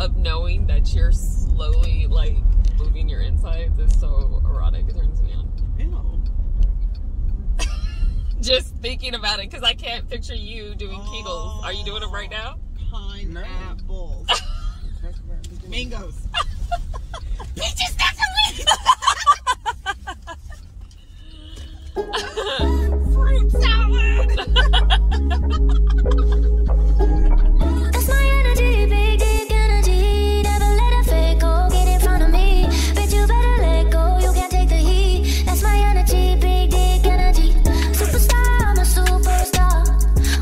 of knowing that you're slowly, like, moving your insides is so erotic. It turns me on. Ew. Just thinking about it, because I can't picture you doing Kegels. Are you doing them right now? Pineapples. Mangoes. Peaches, definitely! Fruit salad! That's my energy, big dick energy. Never let a fake go get in front of me. Bitch, you better let go, you can't take the heat. That's my energy, big dick energy. Superstar, I'm a superstar.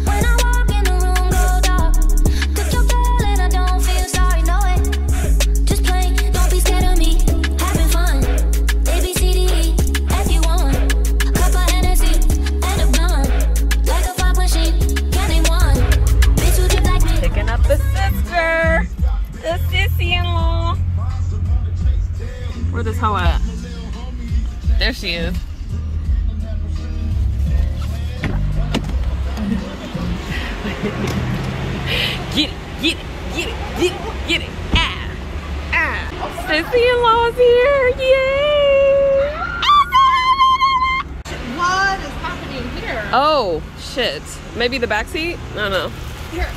When I walk in the room, go dark. Took your girl and I don't feel sorry, no it. Just play, don't be scared of me. Having fun, A, B, C, D, E, if you want. Cup of Hennessy and a blunt. Like a pop machine, candy one. Bitch, you did like me. Picking up the sister. The sissy-in-law. Where this hoe at? There she is. Get it, get it, get it, get it, get it. Ah, ah. Sissy-in-law's here, yay! What is happening here? Oh, shit. Maybe the back seat? No, no. Here.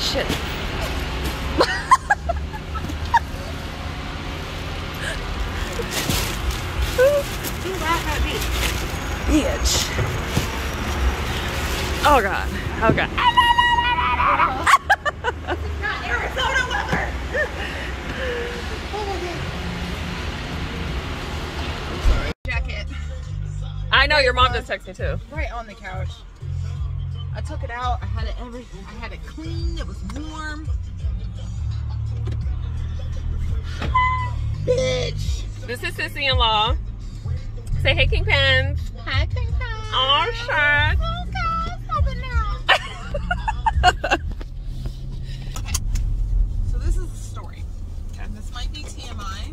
Shit. Do that at me. Bitch. Oh god. Oh god. This is not Arizona weather. Oh my god. I'm sorry. Jacket. I know your mom just texted me too. Right on the couch. I took it out. I had it everything. I had it clean. It was warm. Bitch. This is sissy-in-law. Say hey, Kingpins. Hi, Kingpins. Oh, shit. Oh, God. Help it now. Okay. So this is the story. Okay. This might be TMI,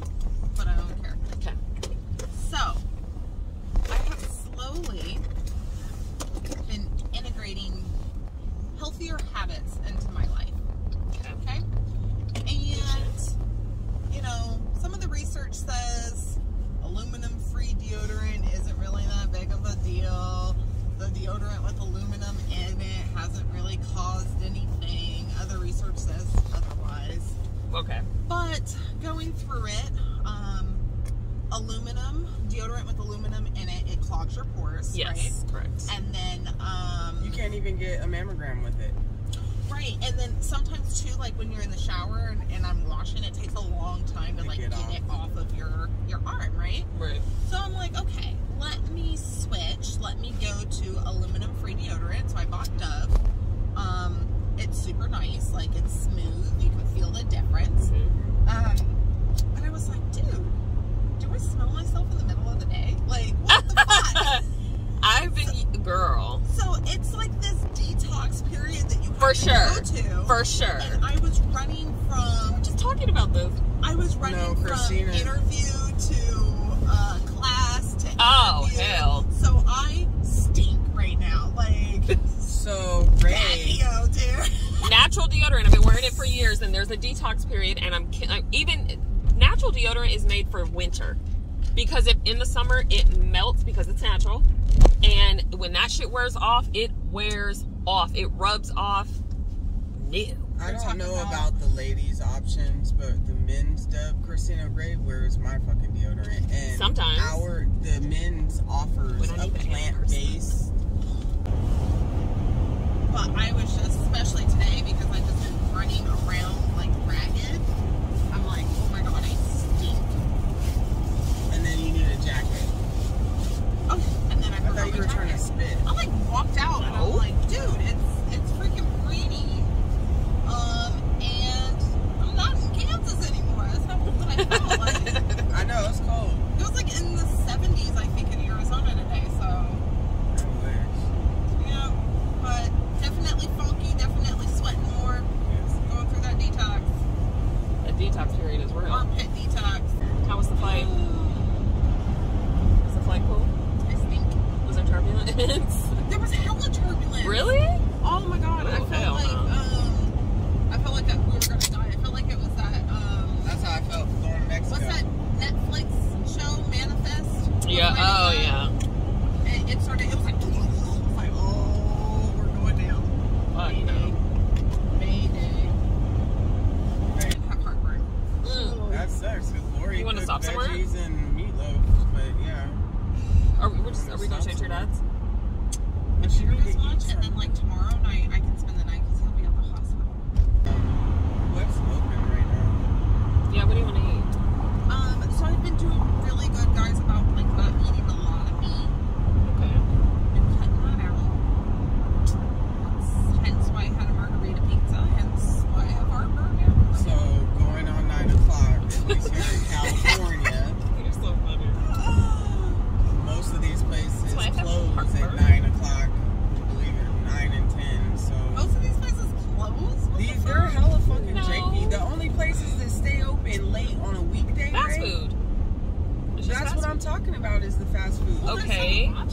but I don't care. Okay. So I have slowly been integrating healthier habits into my life. Okay? And, you know, some of the research says aluminum-free deodorant isn't really that big of a deal. The deodorant with aluminum in it hasn't really caused anything. Other research says otherwise. Okay. But going through it, aluminum, deodorant with aluminum in it, it clogs your pores, yes, right? Yes, correct. And then, you can't even get a mammogram with it. Right, and then sometimes too, like when you're in the shower and I'm washing, it takes a long time to like get it off of your arm, right? Right. So I'm like, okay, let me switch. Let me go to aluminum-free deodorant. So I bought Dove. It's super nice. Like, it's smooth. You can feel the difference. Mm-hmm. And I was like, dude, do I smell myself in the middle of the day? Like, what the fuck? I've been, girl. So it's like this detox period that you have to go to. For sure. And I was running from, just talking about this. I was running from interview to class to interview. Oh, hell. So I stink right now. Like, so great. Daddy-o, dude. Natural deodorant. I've been wearing it for years, and there's a detox period, and I'm even. Natural deodorant is made for winter because if in the summer it melts because it's natural, and when that shit wears off, it wears off. It rubs off new. I don't know about the ladies' options, but the men's Dove, Christina Ray wears my fucking deodorant, and sometimes the men's offers a plant-based. But I was just, especially today, because I've just been running around like ragged. I'm like, oh my god, I stink. And then you need a jacket. Oh, and then I thought you were trying to spit. I like walked out and I'm like, dude, it's freaking rainy. And I'm not in Kansas anymore. That's not what I felt like. I know, it's cold. It was like in the 70s, I think, in Arizona today. So, I wish. Yeah, but definitely fun.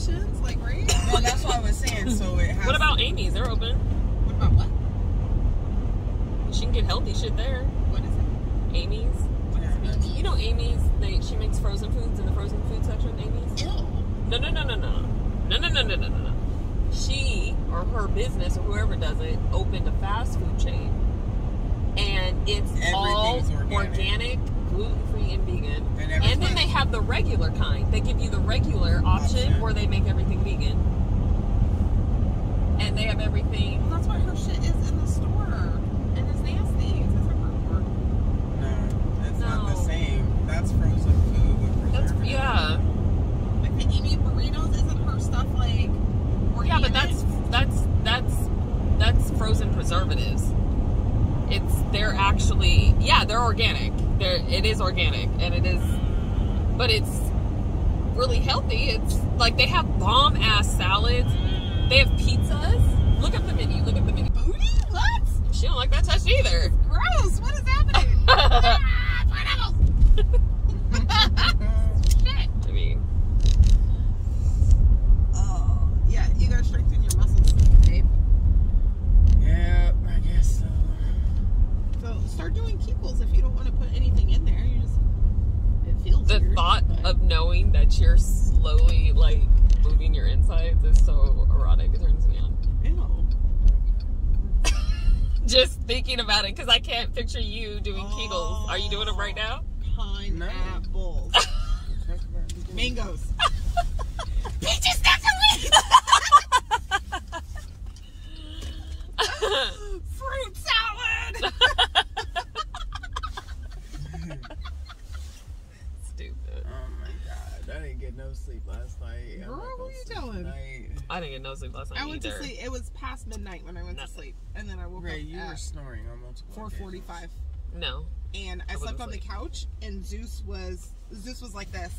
options, like, right? No, that's what I was saying. So it has. What about Amy's? They're open. What about what? She can get healthy shit there. What is it? Amy's. What is Amy's? You know Amy's. She makes frozen foods in the frozen food section of Amy's. Ew. No. She or her business or whoever does it opened a fast food chain, and it's all organic, gluten-free, and vegan. And then they have the regular kind. They give you the regular option where they make everything vegan, and they have everything. Well, that's why her shit is in the store, and it's nasty. It's a burger. No, it's not the same. That's frozen food with preservatives. Yeah. Like the Amy burritos, isn't her stuff like? Yeah, but that's frozen preservatives. They're actually, yeah, they're organic. It is organic, and it is, but it's really healthy. It's like they have bomb ass salads. They have pizzas. Look at the menu. Look at the menu. Booty? What? She don't like that touch either. Gross. What is happening? Ah, pineapples. Shit. I mean. Yeah, you gotta strengthen your muscles, babe. Yeah, I guess so. So start doing Kegels if you don't want to put anything in there. You just it feels the weird, thought but. Of knowing that you're slowly like moving your insides is so erotic. It turns me on. Ew. Just thinking about it because I can't picture you doing Kegels. Are you doing them right now? Pineapples, mangoes, peaches, nectarines. Fruit salad. Stupid. Oh my god, I didn't get no sleep last night. Girl, what are you doing? I didn't get no sleep last night. I went to sleep. It was past midnight when I went to sleep, and then I woke up. You were snoring on multiple. 4:45. No. And I slept on the couch, and Zeus was like this,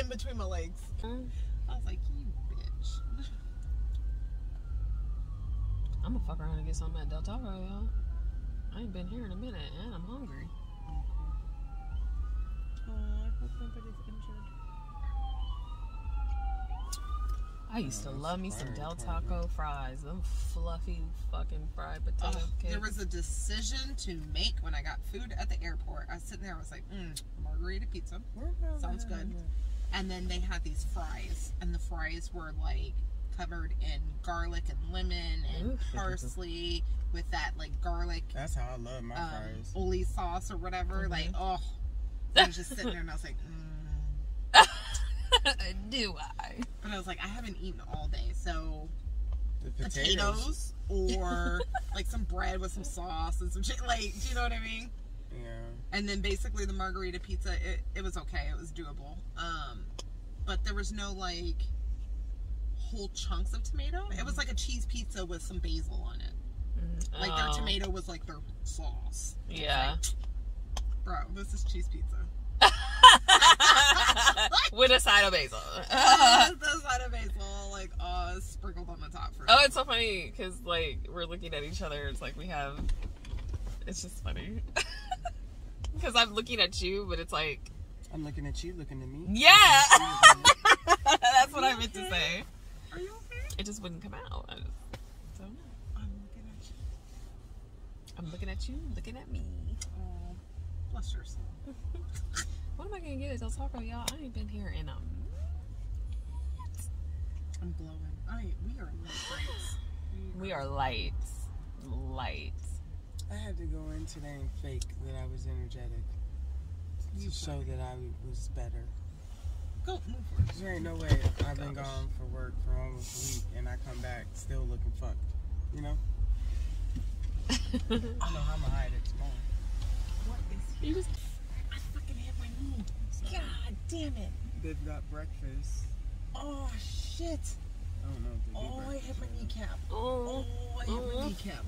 in between my legs. I was like, you bitch. I'm gonna fuck around and get something at Del Taco, y'all. I ain't been here in a minute, and I'm hungry. Oh, I hope nobody's injured. I used to love me some Del Taco fries. Them fluffy fucking fried potato cakes. There was a decision to make when I got food at the airport. I was sitting there, I was like, margarita pizza. Sounds good. And then they had these fries, and the fries were like covered in garlic and lemon and parsley with that like garlic. That's how I love my fries. Oli sauce or whatever. Like, oh, I was just sitting there and I was like, do I? And I was like, I haven't eaten all day, so the potatoes or like some bread with some sauce and some shit. Like, do you know what I mean? Yeah. And then basically the margarita pizza, it was okay. It was doable. But there was no like whole chunks of tomato. It was like a cheese pizza with some basil on it. Like their tomato was like their sauce. Yeah. Like, bro, this is cheese pizza. With a side of basil. With a side of basil, like sprinkled on the top for it's so funny because like we're looking at each other. It's like it's just funny. Because I'm looking at you, but it's like I'm looking at you, looking at me. Yeah. That's what I meant to say. Are you okay? It just wouldn't come out. I don't know. I'm looking at you. I'm looking at you, looking at me. Oh, bless your soul. What am I going to get at Del Taco, y'all? I ain't been here in a minute. I'm glowing. We are lights. We are lights. Lights. I had to go in today and fake that I was energetic. To show that I was better. Go. There ain't no way I've been gone for work for almost a week and I come back still looking fucked. You know? I don't know how I'm gonna hide it tomorrow. What is he? I fucking hit my knee. God damn it. They've got breakfast. Oh shit. I don't know if they do breakfast. I hit my kneecap. I hit my kneecap.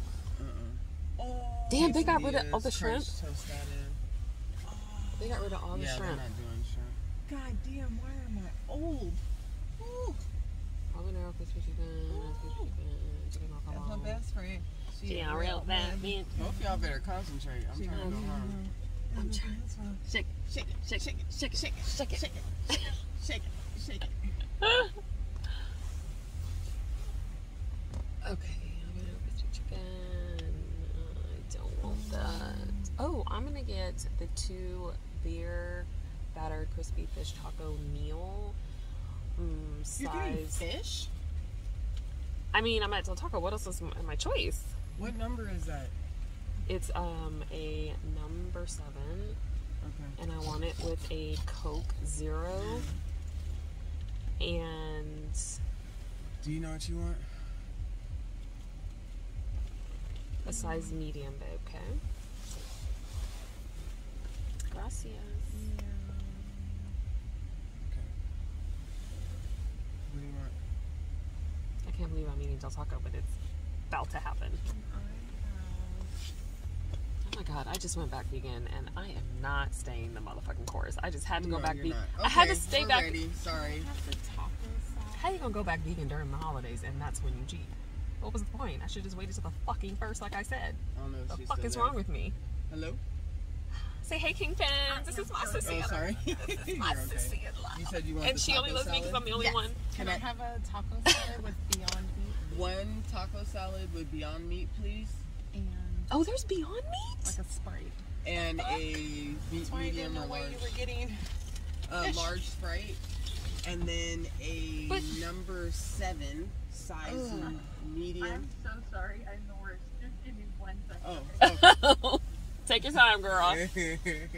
Oh. Damn, they got rid of all the shrimp. They got rid of all the shrimp. Yeah, they're not doing shrimp. God damn, why am I old? Ooh. That's my best friend. She a real bad man. Both y'all better concentrate. I'm trying to go home. I'm trying. Shake it, shake it, shake it, shake it, shake it, shake it, shake it, shake it, Shake it. Okay, I'm gonna go through chicken. I don't want that. Oh, I'm gonna get the 2 beer batter crispy fish taco meal. You're getting fish? I mean, I'm at Del Taco. What else is my choice? What number is that? It's a number 7. Okay. And I want it with a Coke Zero. And do you know what you want? A size medium, babe, okay? Gracias. Yeah. Okay. What do you want? I can't believe I'm eating Del Taco, but it's about to happen. Oh my god, I just went back vegan and I am not staying the motherfucking course. I just had to go back vegan. Okay, I had to stay back. Sorry. How you gonna go back vegan during the holidays and that's when you cheat? What was the point? I should just wait until the fucking first, like I said. I don't know. The fuck is wrong with me? Hello? Say hey, Kingpins. This is my sissy. Oh, sorry. This is my sissy. You said you wanted and she only loves me because I'm the only one. Can I have a taco salad with Beyond Meat? 1 taco salad with Beyond Meat, please. And oh, there's Beyond Meat? Like a Sprite. And a medium or large. That's why I didn't know what you were getting. A large Sprite. And then a number 7 size medium. I'm so sorry. I'm the worst. Just give me 1 second. Oh. Okay. Take your time, girl. You can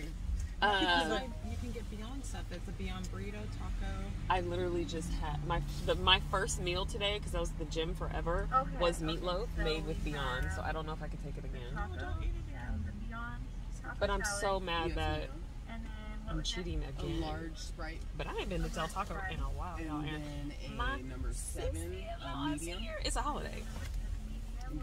get Beyond stuff. It's a Beyond burrito, taco. I literally just had my first meal today, because I was at the gym forever, was meatloaf made with Beyond. So I don't know if I can take it again. Oh, don't eat it again. The Beyond taco but I'm so mad that I'm cheating again. A large Sprite. But I ain't been to Del Taco in a while. And then a number 7 medium. It's a holiday.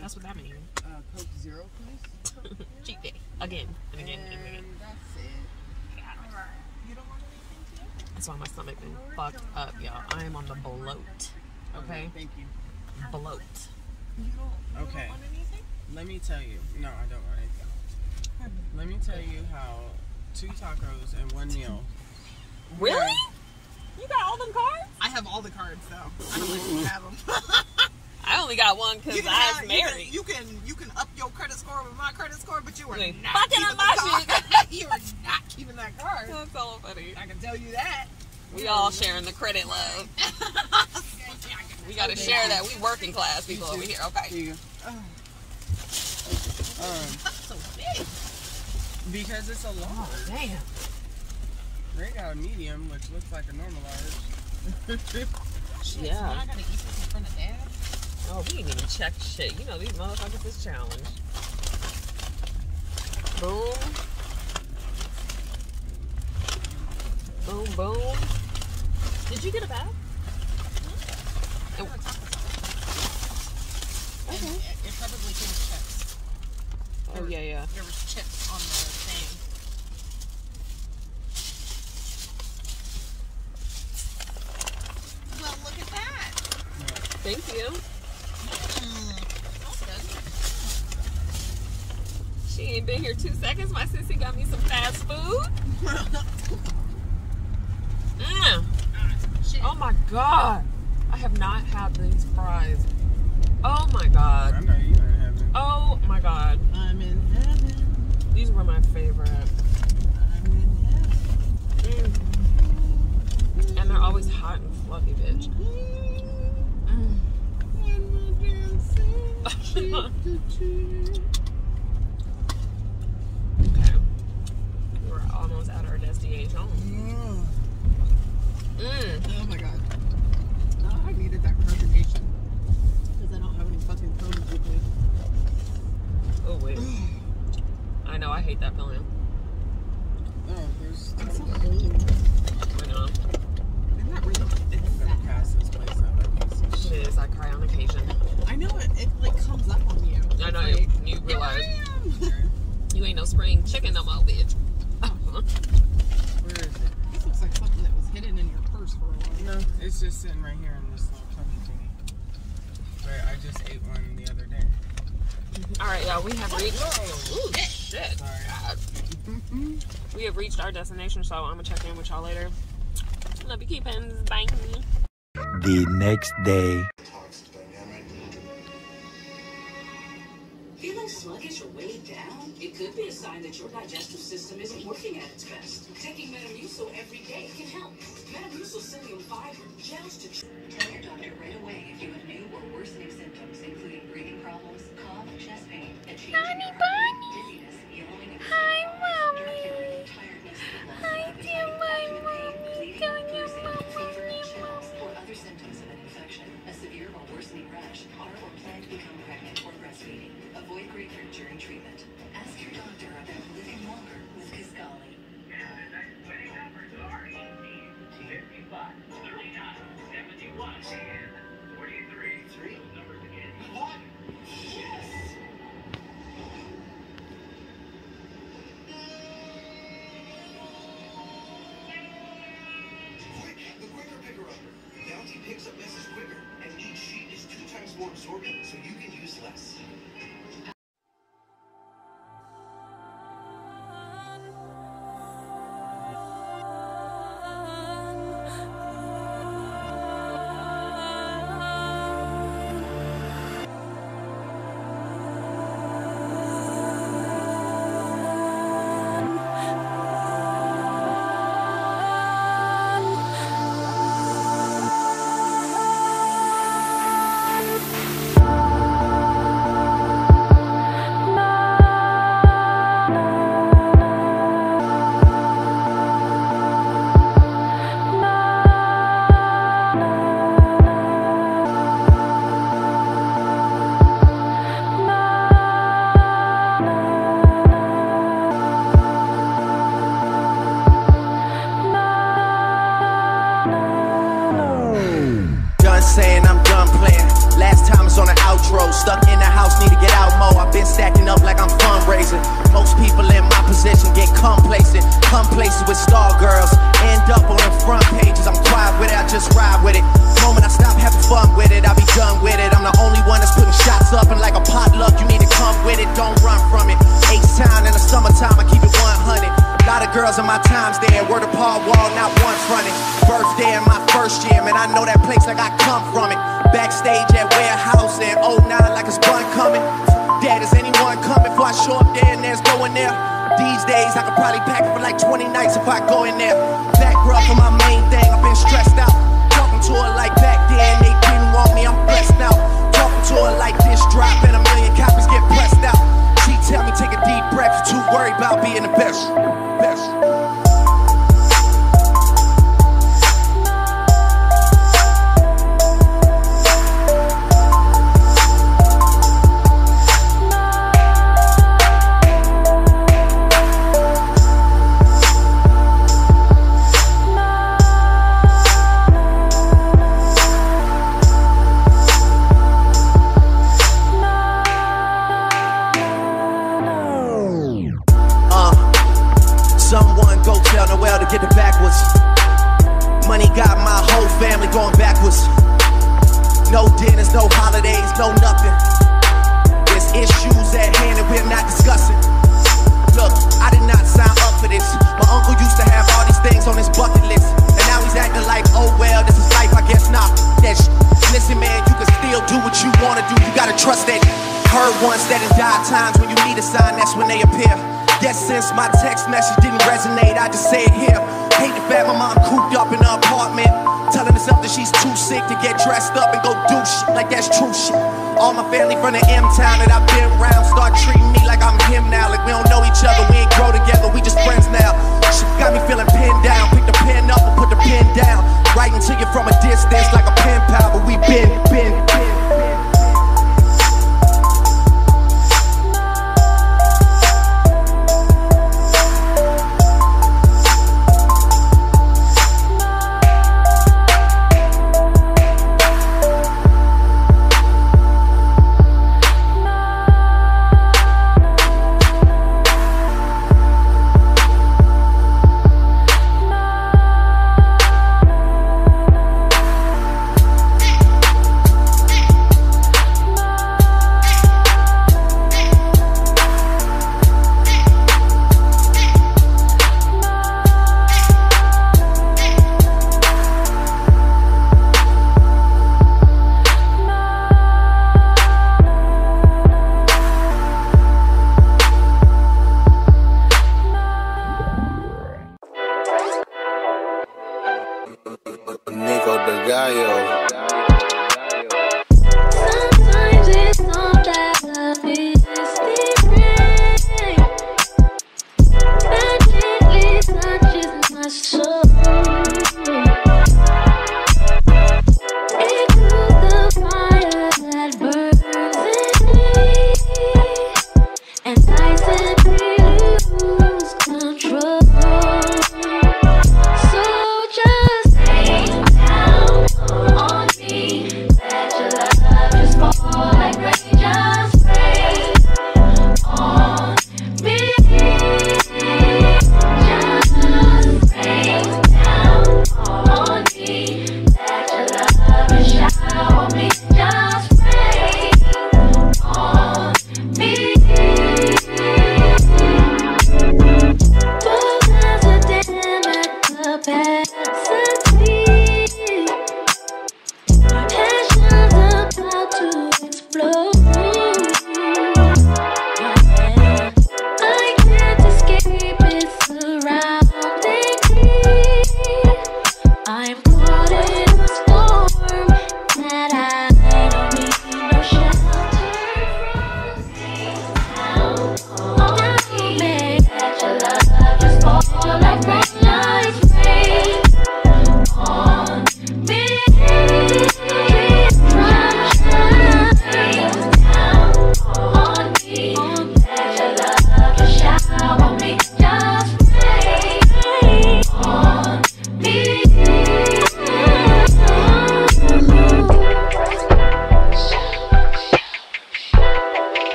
That's what that means. Coke Zero, please. Cheat day. Again and again and again. That's it. Yeah. All right. You don't want anything today? That's why my stomach been fucked up, y'all. I am on the bloat. Okay? Thank you. Bloat. You don't okay. Want anything? Let me tell you. No, I don't want anything. Let me tell you how 2 tacos and 1 meal. Really? You got all them cards? I have all the cards, though. I don't let you have them. I only got 1 because I was married. You can up your credit score with my credit score, but you are not keeping that card. You are not keeping that card. That's so funny. I can tell you that. We all sharing the credit, love. We got to share that. We working class people over here. Okay. That's so big. Because it's a long. Oh, damn. Break out medium, which looks like a normal large. Yeah. So I gotta eat this in front of Dad. Oh, we didn't even check shit. You know these motherfuckers is challenged. Boom. Boom, boom. Did you get a bath? No. Oh. Okay. It probably came with chips. Oh, yeah. There was chips on the thing. Well, look at that. Thank you. She ain't been here 2 seconds. My sissy got me some fast food. Oh my god. I have not had these fries. Oh my god. I know you ain't having. Oh my god. I'm in heaven. These were my favorite. I'm in heaven. And they're always hot and fluffy, bitch. Okay. We're almost at our destination. Oh my god. Oh, I needed that clarification. Because I don't have any fucking phones with me. Oh, wait. I know, I hate that feeling. Oh, there's. It's so cold. I know. I'm not really. It's gonna pass this place up. It is. I cry on occasion. I know it like comes up on you. I know. Like, you realize you ain't no spring chicken no more, bitch. Where is it? This looks like something that was hidden in your purse for a while. No, it's just sitting right here in this little tummy thingy. But I just ate one the other day. All right, y'all. We have reached. Oh, ooh, shit. Sorry. God. We have reached our destination, so I'm gonna check in with y'all later. love you, Kingpins. Bye. The next day. Feeling sluggish or weighed down? It could be a sign that your digestive system isn't working at its best. Taking Metamucil every day can help. Metamucil psyllium fiber gels to... Tell your doctor right away if you have new or worsening symptoms, including breathing problems, cough, chest pain, a change in body, dizziness, yelling... Hi, Mommy! Hi, dear Mommy! Don't you love me? ...or other symptoms of an infection, a severe or worsening rash, are or plan to become pregnant or breastfeeding. Avoid grapefruit during treatment. Ask your doctor about living longer with Kisqali. Now the next winning numbers are 18, 55, 39, 71, and 43. Three numbers again. What? Yes. Quick, the quicker picker-upper. Bounty picks up messes quicker, and each sheet is 2 times more absorbent, so you can use less. Saying I'm done playing. Last time was on the outro. Stuck in the house, need to get out more. I've been stacking up like I'm fundraising. Most people in my position get complacent. Come places with star girls, end up on the front pages. I'm quiet with it, I just ride with it. The moment I stop having fun with it, I'll be done with it. I'm the only one that's putting shots up, and like a potluck, you need to come with it. Don't run from it. Ace town in the summertime, I keep it 100. A lot of girls in my times there, word of Paul Wall, not one fronted. Birthday in my first year, man, I know that place like I come from it. Backstage at Warehouse and 09 like it's fun coming. Dad, is anyone coming before I show up there and there's no one there? These days, I could probably pack it for like 20 nights if I go in there. Back rub for my main thing, I've been stressed out. Talking to her like back then, they didn't want me, I'm blessed now. Talking to her like this drop and a million copies get pressed out. She tell me take a deep breath, too worried about being the best. Get it backwards. Money got my whole family going backwards. No dinners, no holidays, no nothing. There's issues at hand that we're not discussing. Look, I did not sign up for this. My uncle used to have all these things on his bucket list, and now he's acting like, oh well, this is life, I guess not. That's listen, man, you can still do what you want to do. You gotta trust that. Heard once that in dire times when you need a sign, that's when they appear. Yes, since my text message didn't resonate, I just say it here. Hate the fact my mom cooped up in her apartment, telling herself that she's too sick to get dressed up and go do shit like that's true shit. All my family from the M-town that I've been around start treating me like I'm him now. Like we don't know each other, we ain't grow together, we just friends now. She got me feeling pinned down, pick the pen up and put the pen down. Writing to you from a distance like a pen pal, but we been.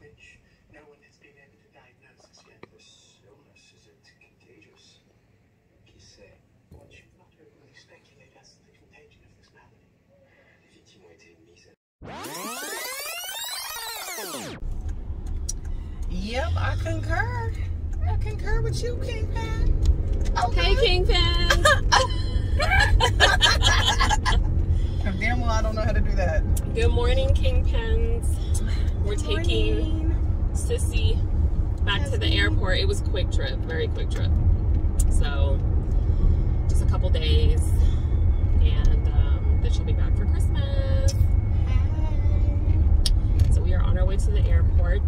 Which no one has been able to diagnose as yet. This illness, is it contagious? One should not overly speculate as to the contagion of this malady. Les victimes ont été mises à... Yep, I concur. I concur with you, Kingpin. Okay, hey, Kingpin. Damn well, I don't know how to do that. Good morning, Kingpins. We're taking Sissy back to the airport. It was a quick trip, very quick trip. So, just a couple days, and then she'll be back for Christmas. Hi. So we are on our way to the airport.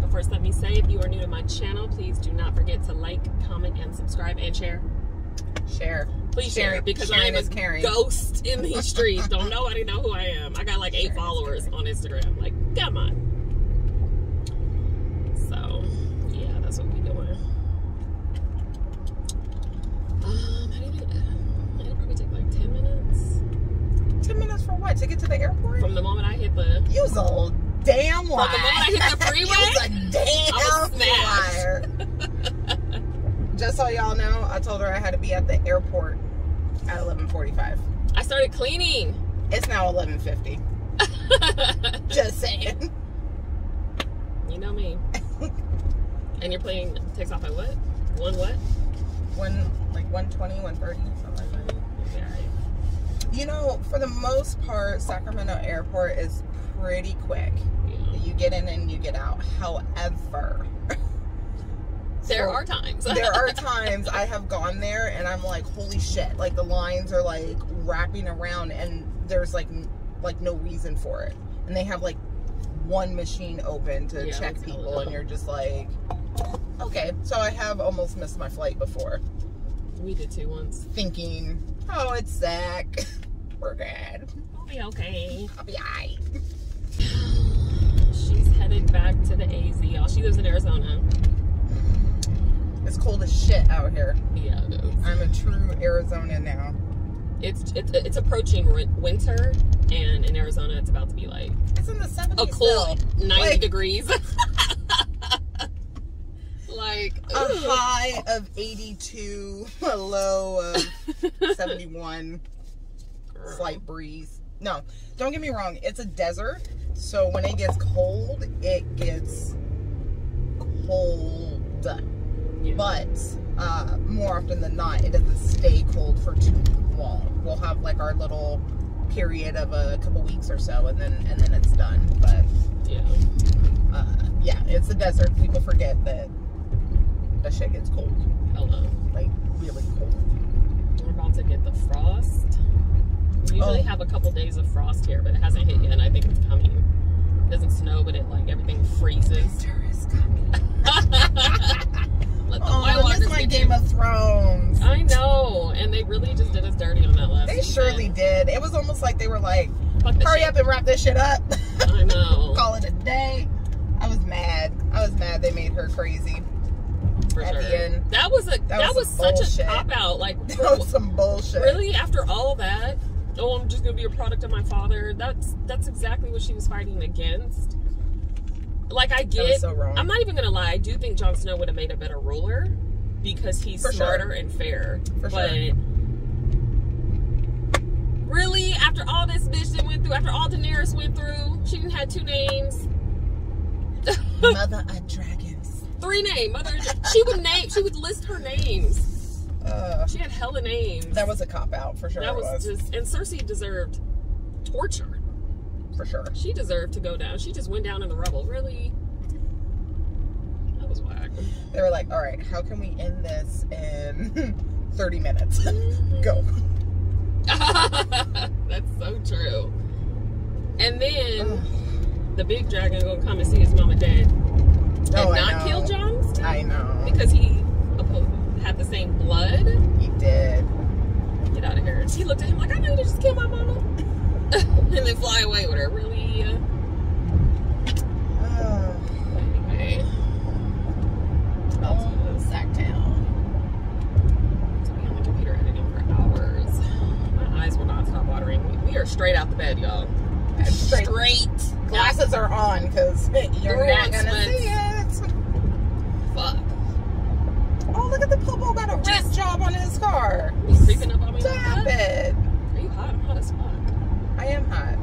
But first, let me say, if you are new to my channel, please do not forget to like, comment, and subscribe, and share. Share. Please share, because I am a ghost in these streets. Don't nobody know who I am. I got like 8 followers on Instagram. Like, come on. So, yeah, that's what we doing. It'll probably take like 10 minutes. 10 minutes for what? To get to the airport? From the moment I hit the... You was a damn liar. From the moment I hit the freeway? You was a damn liar. Just so y'all know, I told her I had to be at the airport at 11:45. I started cleaning. It's now 11:50. Just saying. You know me. And your plane takes off at what? One like 1:20, 1:30, something like that. Okay, all right. You know, for the most part, Sacramento Airport is pretty quick. Yeah. You get in and you get out. However. There are times I have gone there and I'm like, holy shit, like the lines are like wrapping around and there's like no reason for it, and they have like one machine open to check people, and you're just like, okay. So I have almost missed my flight before. We did too once, thinking, oh, it's Zach, we're good, I'll be okay, I'll be alright. She's headed back to the AZ, y'all. She lives in Arizona. It's cold as shit out here. Yeah, it is. I'm a true Arizona now. It's approaching winter, and in Arizona, it's about to be like... It's in the 70s. A cold 90 degrees. Like... Ooh. A high of 82, a low of 71. Girl. Slight breeze. No, don't get me wrong. It's a desert, so when it gets cold, it gets cold. Yeah. But more often than not, it doesn't stay cold for too long. We'll have like our little period of a couple weeks or so, and then it's done. But yeah, it's the desert. People forget that the shit gets cold. Hello, like really cold. We're about to get the frost. We usually have a couple days of frost here, but it hasn't hit yet. And I think it's coming. It doesn't snow, but it like everything freezes. Winter is coming. It's like Game of Thrones. I know, and they really just did us dirty on that last season. They surely did. It was almost like they were like, hurry up and wrap this shit up. I know. Call it a day. I was mad. They made her crazy. For sure. At the end. That was such a cop-out. Like, that was some bullshit. Really? After all that, oh, I'm just going to be a product of my father. That's exactly what she was fighting against. Like, I get, so wrong. I'm not even going to lie. I do think Jon Snow would have made a better ruler because he's smarter and fairer. But really, after all this bitch that went through, after all Daenerys went through, she didn't have 2 names. Mother of Dragons. 3 names. Mother of Dragons. She would list her names. She had hella names. That was a cop-out, for sure. And Cersei deserved torture. For sure. She deserved to go down. She just went down in the rubble. Really? That was whack. They were like, all right, how can we end this in 30 minutes? Go. That's so true. And then the big dragon gonna come and see his mama dead and not kill Jon Snow. I know. Because he had the same blood. He did. Get out of here. She looked at him like, I know you just killed my mama. And then fly away with her. Really? Anyway. Sacktown. So we on the computer editing for hours. My eyes will not stop watering. We are straight out the bed, y'all. Straight. Glasses are on because you're not going to see it. Fuck. Oh, look at the popo got a rat job on his car. He's creeping up on me. Stop it. Are you hot? I'm hot as fuck. I am hot.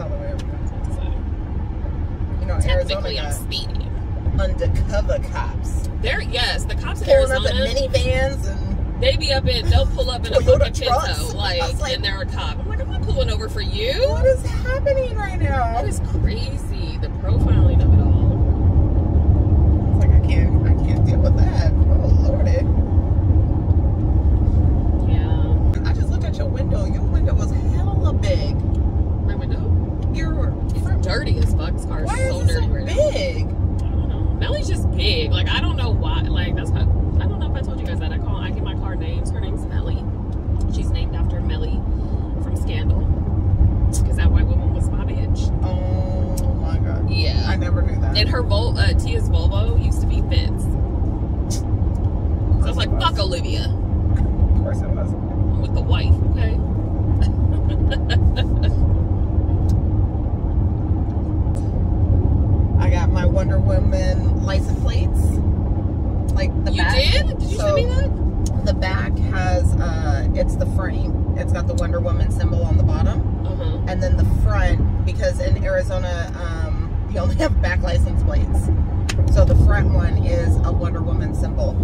all the way around. So, you know, technically, Arizona, I'm speeding. Undercover cops. There, yes, the cops in Arizona. Up in minivans and they be up in. They'll pull up in a fucking Pinto, like, and they're a cop. I'm like, I'm not pulling over for you. What is happening right now? That is crazy. The profiling of it all. It's like I can't deal with that. Oh Lordy. Yeah. I just looked at your window. Your window was hella big. My window? It's dirty as fuck. This car is so dirty right now. Why is it so big? Melly's just big. Like, I don't know why. Like, that's what, I don't know if I told you guys that. I give my car names. Her name's Melly. She's named after Melly from Scandal. Because that white woman was my bitch. Oh my god. Yeah. I never knew that. And her Tia's Volvo used to be Vince. So I was like, fuck Olivia. Of course it was. I'm with the wife, okay? I got my Wonder Woman license plates. Like the back. You did? Did you send me that? The back has, it's the frame. It's got the Wonder Woman symbol on the bottom. Uh-huh. And then the front, because in Arizona, you only have back license plates. So the front one is a Wonder Woman symbol.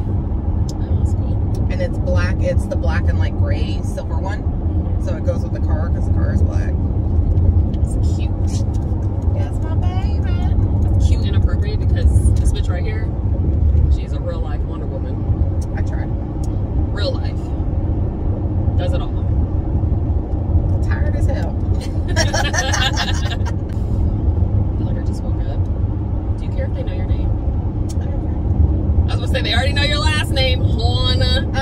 Oh, that's cool. And it's black. It's the black and like gray silver one. So it goes with the car because the car is black. It's cute. That's my baby. Cute and appropriate because this bitch right here, she's a real life Wonder Woman. I tried. Real life. Does it all. I'm tired as hell. Miller just woke up. Do you care if they know your name? I don't care. I was gonna say they already know your last name, Horna.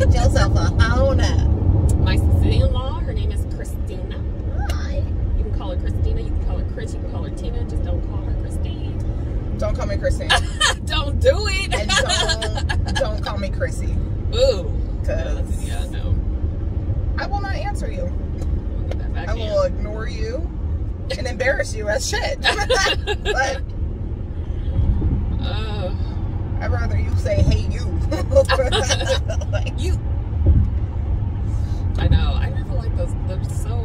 Get yourself a Horna. My sister-in-law, her name is Christina. Call her Christina, you can call her Chris, you can call her Tina, just don't call her Christine. Don't call me Christine. Don't do it. And don't call me Chrissy. Ooh. Because yeah, no. I will not answer you. We'll get that back I will ignore you and embarrass you as shit. But I'd rather you say hey you. Like, you. I know. I never like those. They're so.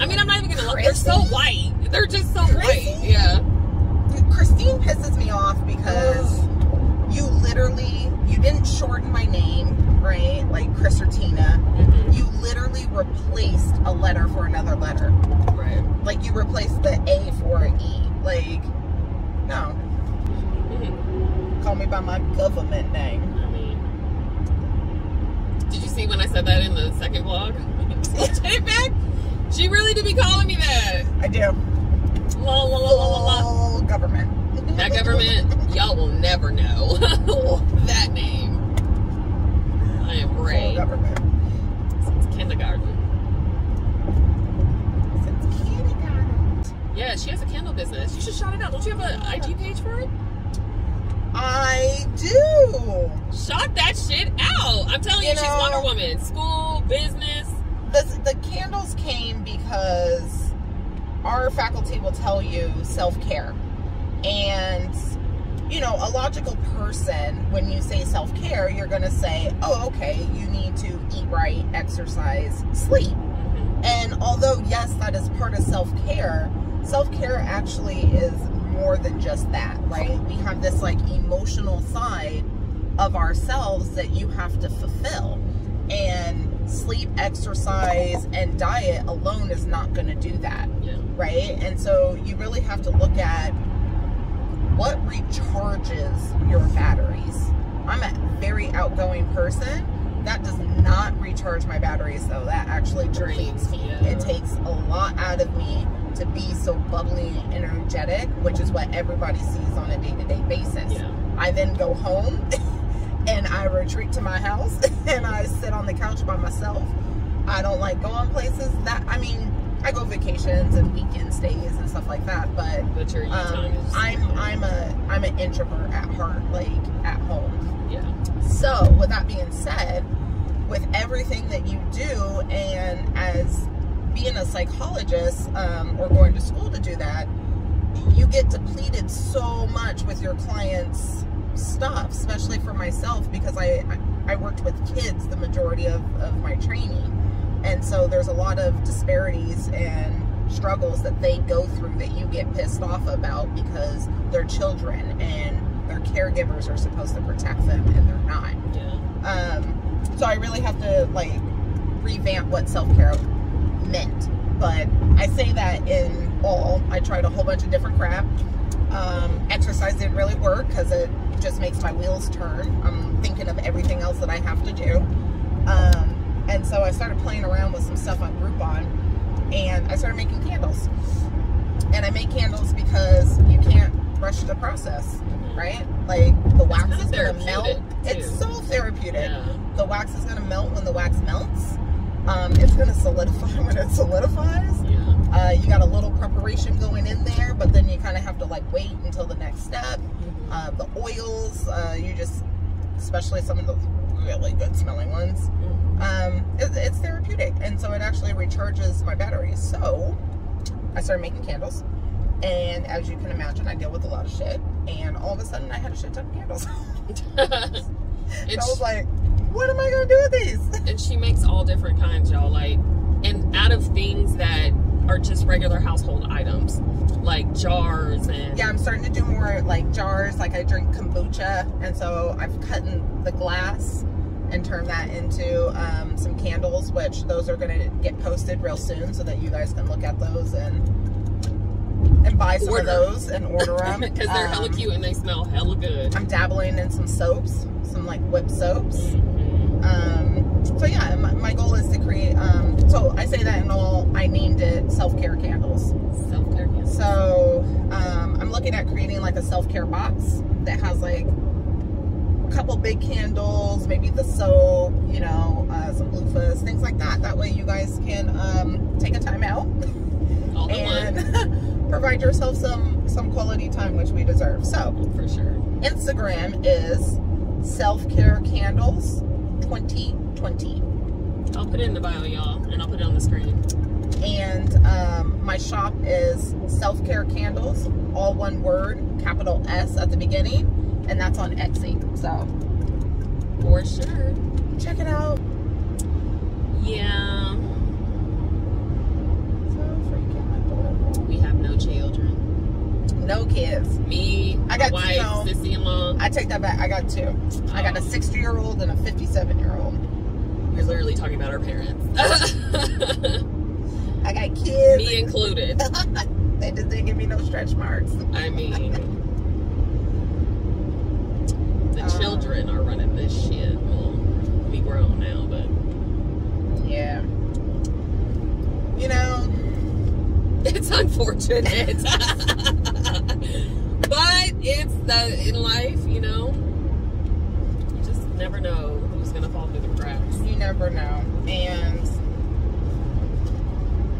I mean, I'm not even gonna look. They're so white. They're just so white. Yeah. Dude, Christine pisses me off because you literally, you didn't shorten my name, right? Like Chris or Tina. Mm-hmm. You literally replaced a letter for another letter. Right. Like you replaced the A for an E. Like, no. Mm-hmm. Call me by my government name. I mean, did you see when I said that in the second vlog? She really do be calling me that. I do. La, la, la, la, la, la. Government. That government, y'all will never know. That name. I am Ray. Government. Since kindergarten. Since kindergarten. Yeah, she has a candle business. You should shout it out. Don't you have an IG page for it? I do. Shout that shit out. I'm telling you, she's Wonder Woman. School, business. The candles came because our faculty will tell you self-care. And, you know, a logical person, when you say self-care, you're going to say, oh, okay, you need to eat right, exercise, sleep. And although, yes, that is part of self-care, self-care actually is more than just that, right? We have this, like, emotional side of ourselves that you have to fulfill. And sleep, exercise, and diet alone is not going to do that, right? And so you really have to look at what recharges your batteries. I'm a very outgoing person. That does not recharge my batteries, though. That actually drains me. It takes a lot out of me to be so bubbly and energetic, which is what everybody sees on a day-to-day basis. I then go home and I retreat to my house and I sit on the couch by myself. I don't like going places that, I mean, I go vacations and weekend stays and stuff like that, but your time is I'm an introvert at heart, like at home. Yeah. So with that being said, with everything that you do, and as being a psychologist or going to school to do that, you get depleted so much with your clients' stuff, especially for myself, because I worked with kids the majority of my training. And so there's a lot of disparities and struggles that they go through that you get pissed off about because they're children and their caregivers are supposed to protect them and they're not. Yeah. So I really have to like revamp what self-care meant. But I say that in all, I tried a whole bunch of different crap. Exercise didn't really work because it just makes my wheels turn. I'm thinking of everything else that I have to do. And so I started playing around with some stuff on Groupon and I started making candles. And I make candles because you can't rush the process, right? Like the wax is going to melt. Too. It's so therapeutic. Yeah. The wax is going to melt when the wax melts. It's going to solidify when it solidifies. Yeah. You got a little preparation going in there, but then you kind of have to like wait until the next step. The oils, you just, especially some of those really good smelling ones. It's therapeutic, and so it actually recharges my batteries. So I started making candles, and as you can imagine, I deal with a lot of shit, and all of a sudden I had a shit ton of candles. So I was like, what am I gonna do with these? And she makes all different kinds, y'all, like, and out of things that are just regular household items, like jars and... Yeah, I'm starting to do more like jars. Like I drink kombucha, and so I've cut in the glass and turn that into some candles, which those are going to get posted real soon so that you guys can look at those and buy some of those and order them. Because they're hella cute and they smell hella good. I'm dabbling in some soaps, some like whip soaps. So yeah, my goal is to create, so I say that in all, I named it self-care candles. Self-care candles. So I'm looking at creating like a self-care box that has like couple big candles, maybe the soap, you know, some loofahs, things like that. That way you guys can take a time out and provide yourself some quality time, which we deserve. So for sure, Instagram is selfcarecandles2020. I'll put it in the bio, y'all, and I'll put it on the screen. And my shop is self-care candles, all one word, capital S at the beginning. And that's on Etsy, so for sure, check it out. Yeah. So freaking adorable. We have no children, no kids. Me, I got wife, sister-in-law. I take that back. I got two. Oh. I got a 60-year-old and a 57-year-old. You're literally talking about our parents. I got kids, me included. They just didn't give me no stretch marks. I mean. The children are running this shit. Well, we grown now, but yeah, you know, it's unfortunate. But it's the in life, you know, you just never know who's gonna fall through the cracks. You never know, and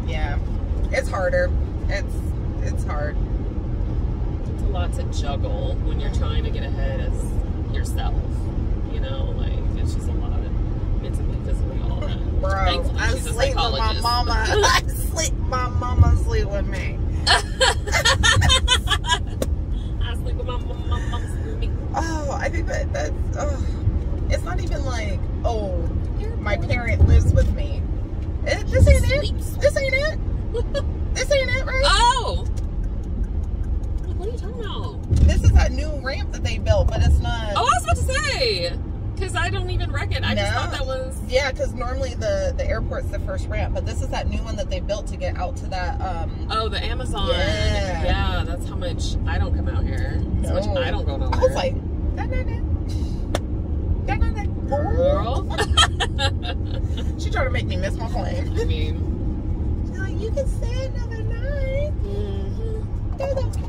yeah, it's harder. It's hard. It's a lot to juggle when you're trying to get ahead as yourself, you know, like it's just a lot of mentally, physically, all that. Bro, I sleep with my mama. My mama sleep with me. I sleep with my mama sleep with me. Oh, I think that's. It's not even like, oh, my parent lives with me. This ain't it. This ain't it. This ain't it, right? Oh. What are you talking about? This is that new ramp that they built, but it's not... Oh, I was about to say! Because I don't even reckon. I just thought that was... Yeah, because normally the airport's the first ramp, but this is that new one that they built to get out to that... Oh, the Amazon. Yeah. Yeah, that's how much I don't come out here. No. How much I don't go nowhere. I was like... Girl. She tried to make me miss my plane. I mean... She's like, you can stay another night. Mm-hmm. That's okay.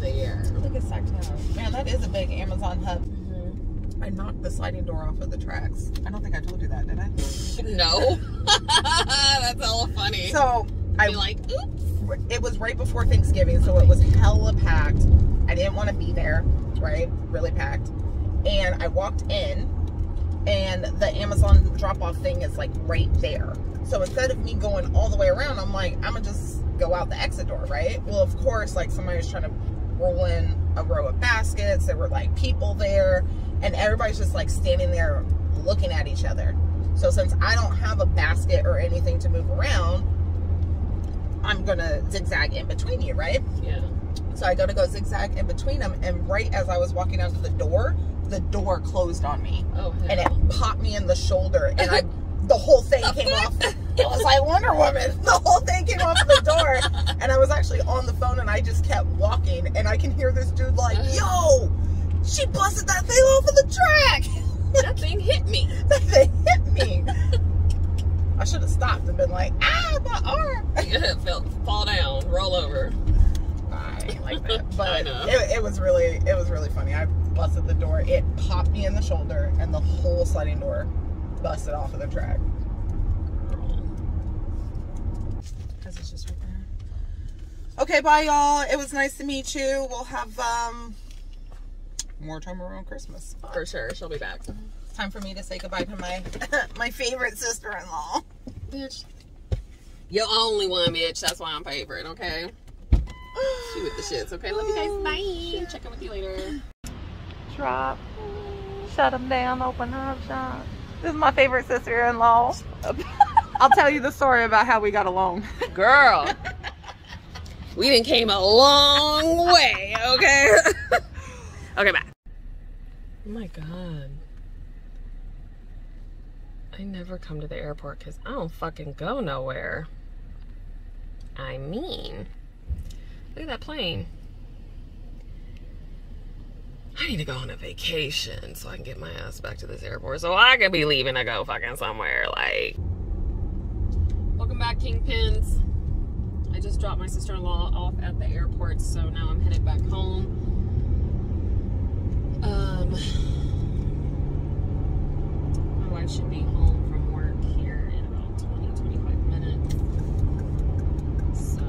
There. Look at Sacramento. Man, that is a big Amazon hub. Mm-hmm. I knocked the sliding door off of the tracks. I don't think I told you that, did I? No. That's hella funny. So, I like, oops. It was right before Thanksgiving, so it was hella packed. I didn't want to be there, right? Really packed. And I walked in, and the Amazon drop-off thing is like right there. So instead of me going all the way around, I'm like, I'm gonna just go out the exit door, right? Well, of course, like somebody was trying to roll in a row of baskets. There were like people there, and everybody's just like standing there looking at each other. So since I don't have a basket or anything to move around, I'm gonna zigzag in between you, right? Yeah. So I go zigzag in between them, and right as I was walking out to the door closed on me. Oh, hell. And it popped me in the shoulder, and I, the whole thing came off. It was like Wonder Woman. The whole thing came off the door, and I was actually on the phone, and I just kept walking, and I can hear this dude like, yo, she busted that thing off of the track. That thing hit me. That thing hit me. I should have stopped and been like, ah, my arm. Yeah, fall down, roll over. I ain't like that. But it was really funny. I busted the door. It popped me in the shoulder, and the whole sliding door busted off of the track. Because it's just right there. Okay, bye, y'all. It was nice to meet you. We'll have more time around Christmas. For sure. She'll be back. It's time for me to say goodbye to my my favorite sister-in-law. Bitch. You're only one, bitch. That's why I'm favorite, okay? She with the shits, okay? Love you guys. Bye. Check in with you later. Drop. Shut them down. Open up shop. This is my favorite sister-in-law. I'll tell you the story about how we got along. Girl. We done came a long way, okay? Okay, bye. Oh my God. I never come to the airport because I don't fucking go nowhere. I mean, look at that plane. I need to go on a vacation so I can get my ass back to this airport so I could be leaving to go fucking somewhere. Like, welcome back, Kingpins. I just dropped my sister-in-law off at the airport, so now I'm headed back home. My wife should be home from work here in about 20-25 minutes. So,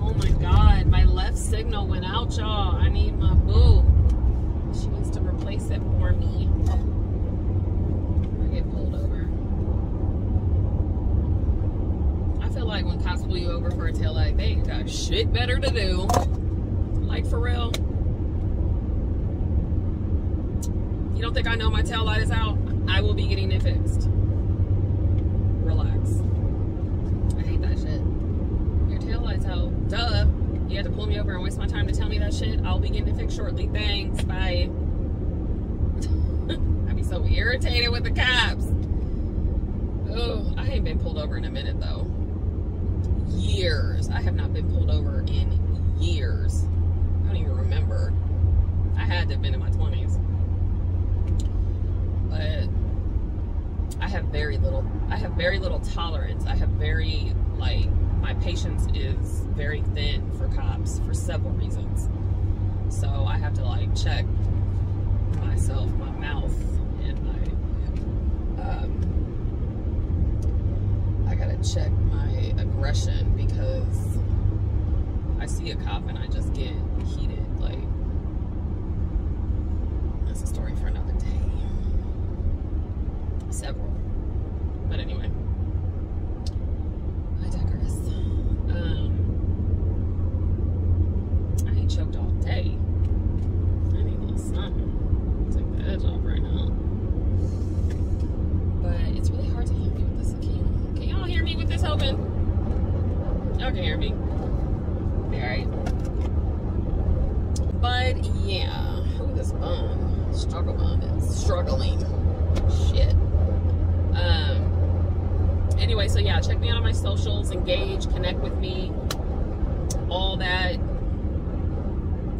oh my God, my left signal went out, y'all. I need my boo. She needs to replace it for me. I get pulled over. I feel like when cops pull you over for a taillight, they ain't got shit better to do. Like, for real. You don't think I know my taillight is out? I will be getting it fixed. Relax. I hate that shit. Your taillight's out. Duh. You had to pull me over and waste my time to tell me that shit. I'll be getting it fixed shortly. Thanks. Bye. I'd be so irritated with the cops. Oh, I ain't been pulled over in a minute, though. Years. I have not been pulled over in years. I don't even remember. I had to have been in my 20s. But I have very little tolerance. I have my patience is very thin for cops for several reasons. So I have to check myself, my mouth, and my, I gotta check my aggression because I see a cop and I just get heated. Like, that's a story for another day. Several, but anyway, I digress. I ain't choked all day. I need a little something to take the edge off right now. But it's really hard to hear me with this. Can y'all hear me with this open? Y'all can hear me. Be alright. But yeah, who this bun? Struggle bun is struggling. Shit. Anyway, so yeah, check me out on my socials, engage, connect with me, all that.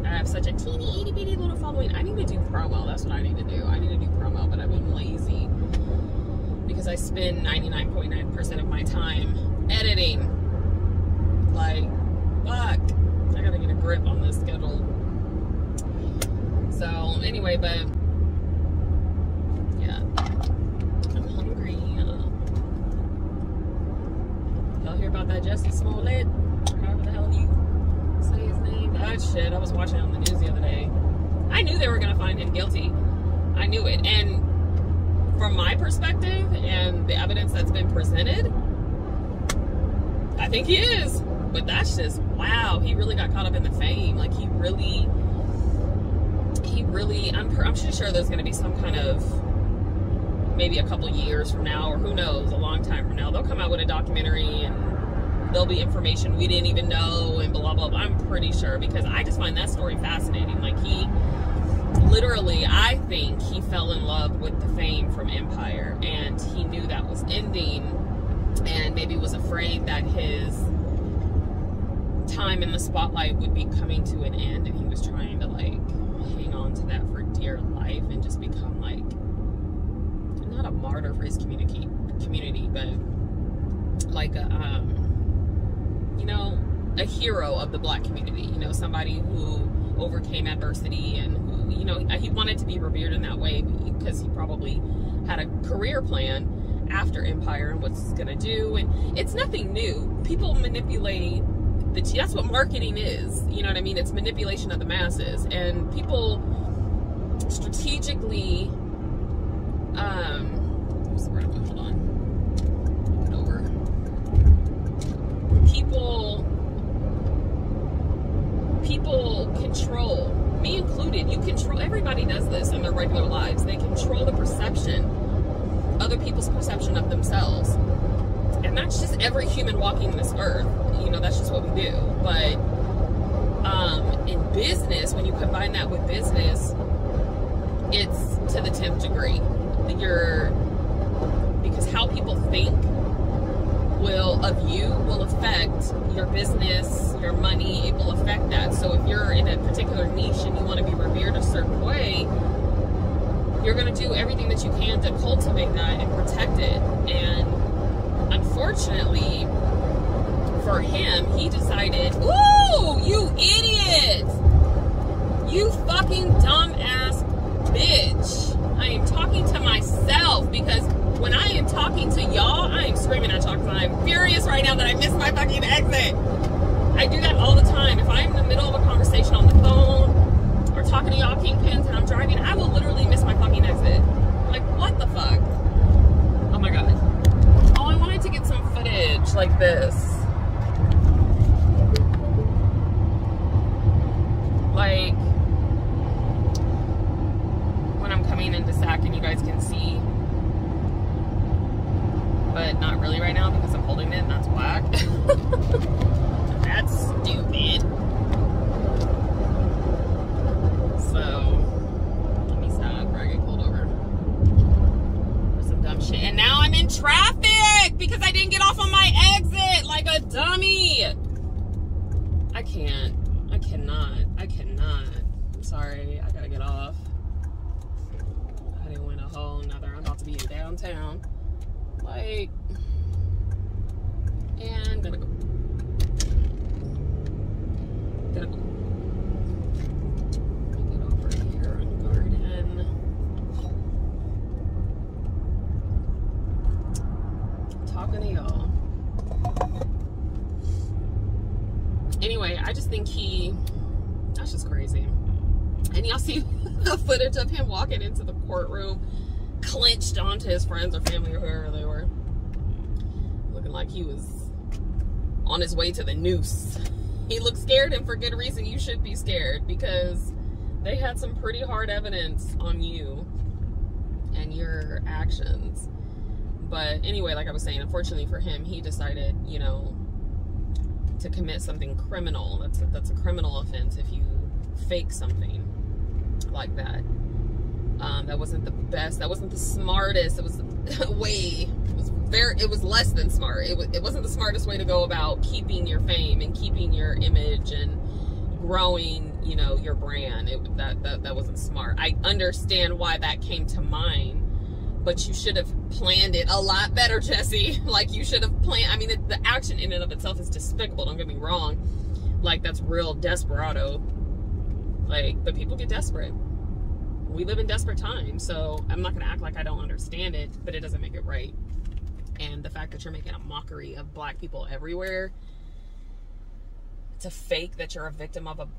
I have such a teeny itty bitty little following. I need to do promo. That's what I need to do. I need to do promo, but I've been lazy because I spend 99.9% of my time editing. Like, fuck. I gotta get a grip on this schedule. So anyway, but yeah. About that Jussie Smollett, however the hell you say his name. That shit, I was watching it on the news the other day. I knew they were gonna find him guilty. I knew it. And from my perspective and the evidence that's been presented, I think he is. But that's just, wow, he really got caught up in the fame. Like, he really, he really, I'm pretty sure there's going to be some kind of, maybe a couple years from now, or who knows, a long time from now, they'll come out with a documentary and there'll be information we didn't even know and blah, blah, blah. I'm pretty sure, because I just find that story fascinating. Like, he literally, I think he fell in love with the fame from Empire, and he knew that was ending, and maybe was afraid that his time in the spotlight would be coming to an end, and he was trying to, like, hang on to that for dear life and just become, like, not a martyr for his community, but like a, you know, a hero of the Black community, you know, somebody who overcame adversity and who, you know, he wanted to be revered in that way, because he probably had a career plan after Empire and what's going to do. And it's nothing new. People manipulate that's what marketing is, you know what I mean? It's manipulation of the masses, and people strategically, what's the word? Hold on, move it over. People control, me included, you control, everybody does this in their regular lives. They control the perception, other people's perception of themselves. And that's just every human walking this earth. You know, that's just what we do. But in business, when you combine that with business, it's to the 10th degree. Because how people think will affect your business, your money, it will affect that. So if you're in a particular niche and you want to be revered a certain way, you're going to do everything that you can to cultivate that and protect it. And unfortunately for him, he decided, ooh, you idiot! You fucking dumbass bitch! I am talking to myself, because when I am talking to y'all, I am screaming at y'all because I'm furious right now that I missed my fucking exit. I do that all the time. If I'm in the middle of a conversation on the phone or talking to y'all Kingpins and I'm driving, I will literally miss my fucking exit. I'm like, what the fuck? Oh my god. To get some footage like this, like when I'm coming into Sac, and you guys can see, but not really right now because I'm holding it and that's whack. That's stupid. So let me stop before I get pulled over for some dumb shit. And now I'm in traffic because I didn't get off on my exit like a dummy. I cannot. I'm sorry, I gotta get off. I didn't win a whole nother. I'm about to be in downtown. Like, and gonna go. Anyway, I just think that's just crazy. And y'all see the footage of him walking into the courtroom, clenched onto his friends or family or whoever they were, looking like he was on his way to the noose. He looked scared, and for good reason. You should be scared, because they had some pretty hard evidence on you and your actions. But anyway, like I was saying, unfortunately for him, he decided, you know, to commit something criminal. That's a criminal offense if you fake something like that. That wasn't the best. That wasn't the smartest. It was way. It was less than smart. It wasn't the smartest way to go about keeping your fame and keeping your image and growing, you know, your brand. That wasn't smart. I understand why that came to mind. But you should have planned it a lot better, Jesse. Like, you should have planned. I mean, the action in and of itself is despicable. Don't get me wrong. Like, that's real desperado. Like, but people get desperate. We live in desperate times. So I'm not going to act like I don't understand it, but it doesn't make it right. And the fact that you're making a mockery of Black people everywhere, to fake that you're a victim of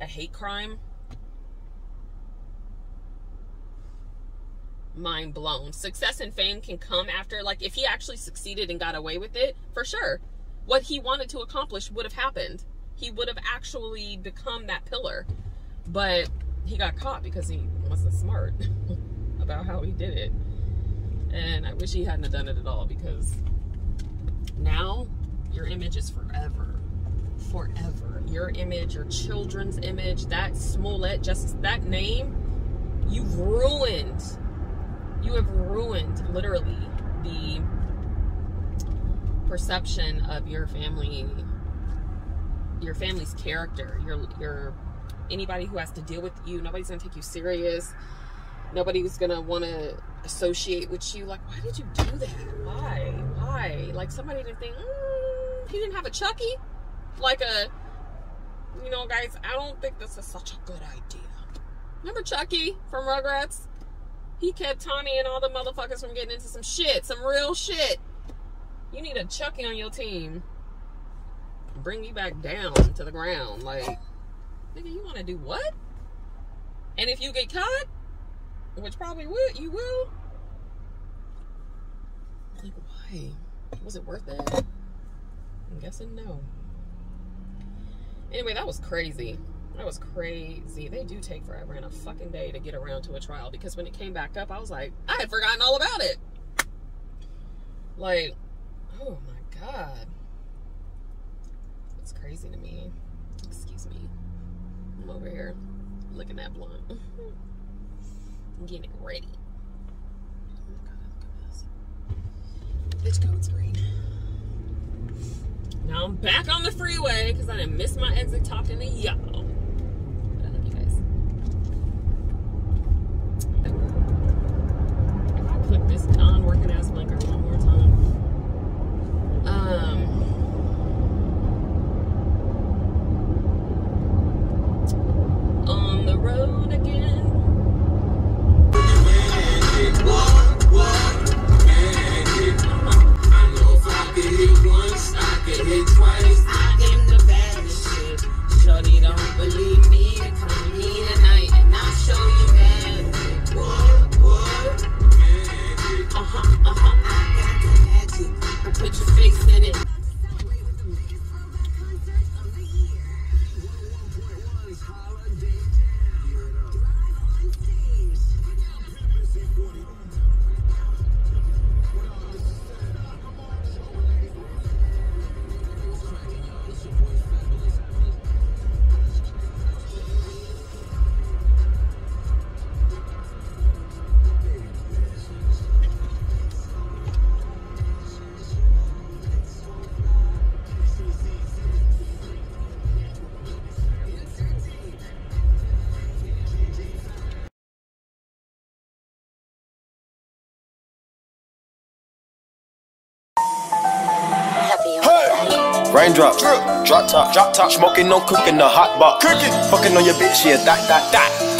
a hate crime, mind blown. Success and fame can come after. Like, if he actually succeeded and got away with it, for sure, what he wanted to accomplish would have happened. He would have actually become that pillar. But he got caught because he wasn't smart about how he did it. And I wish he hadn't have done it at all, because now your image is forever. Forever. Your image, your children's image, that Smollett, just that name, you've ruined. You have ruined, literally, the perception of your family, your family's character, your anybody who has to deal with you. Nobody's going to take you serious. Nobody's going to want to associate with you. Like, why did you do that? Why? Why? Like, somebody didn't think, he didn't have a Chucky? Like a, you know, guys, I don't think this is such a good idea. Remember Chucky from Rugrats? He kept Tawny and all the motherfuckers from getting into some shit, some real shit. You need a Chucky on your team. Bring you back down to the ground. Like, nigga, you want to do what? And if you get caught, which probably would, you will. Like, why? Was it worth it? I'm guessing no. Anyway, that was crazy. That was crazy. They do take forever and a fucking day to get around to a trial, because when it came back up, I was like, I had forgotten all about it. Like, oh my God. It's crazy to me. Excuse me. I'm over here looking at blunt. I'm getting it ready. Oh my God, look at this. Bitch code's green. Now I'm back on the freeway because I didn't miss my exit talking to y'all. But I love you guys. If I click this non-working ass blinker one more time. On the road again. Twice, I am the baddest shit. Shorty don't believe me, to come to me tonight and I'll show you magic. What? Magic. I got the magic. I'll put your face in it. Raindrops, drop top, smoking, no cooking, the hot box, cooking, fucking on your bitch, yeah, that,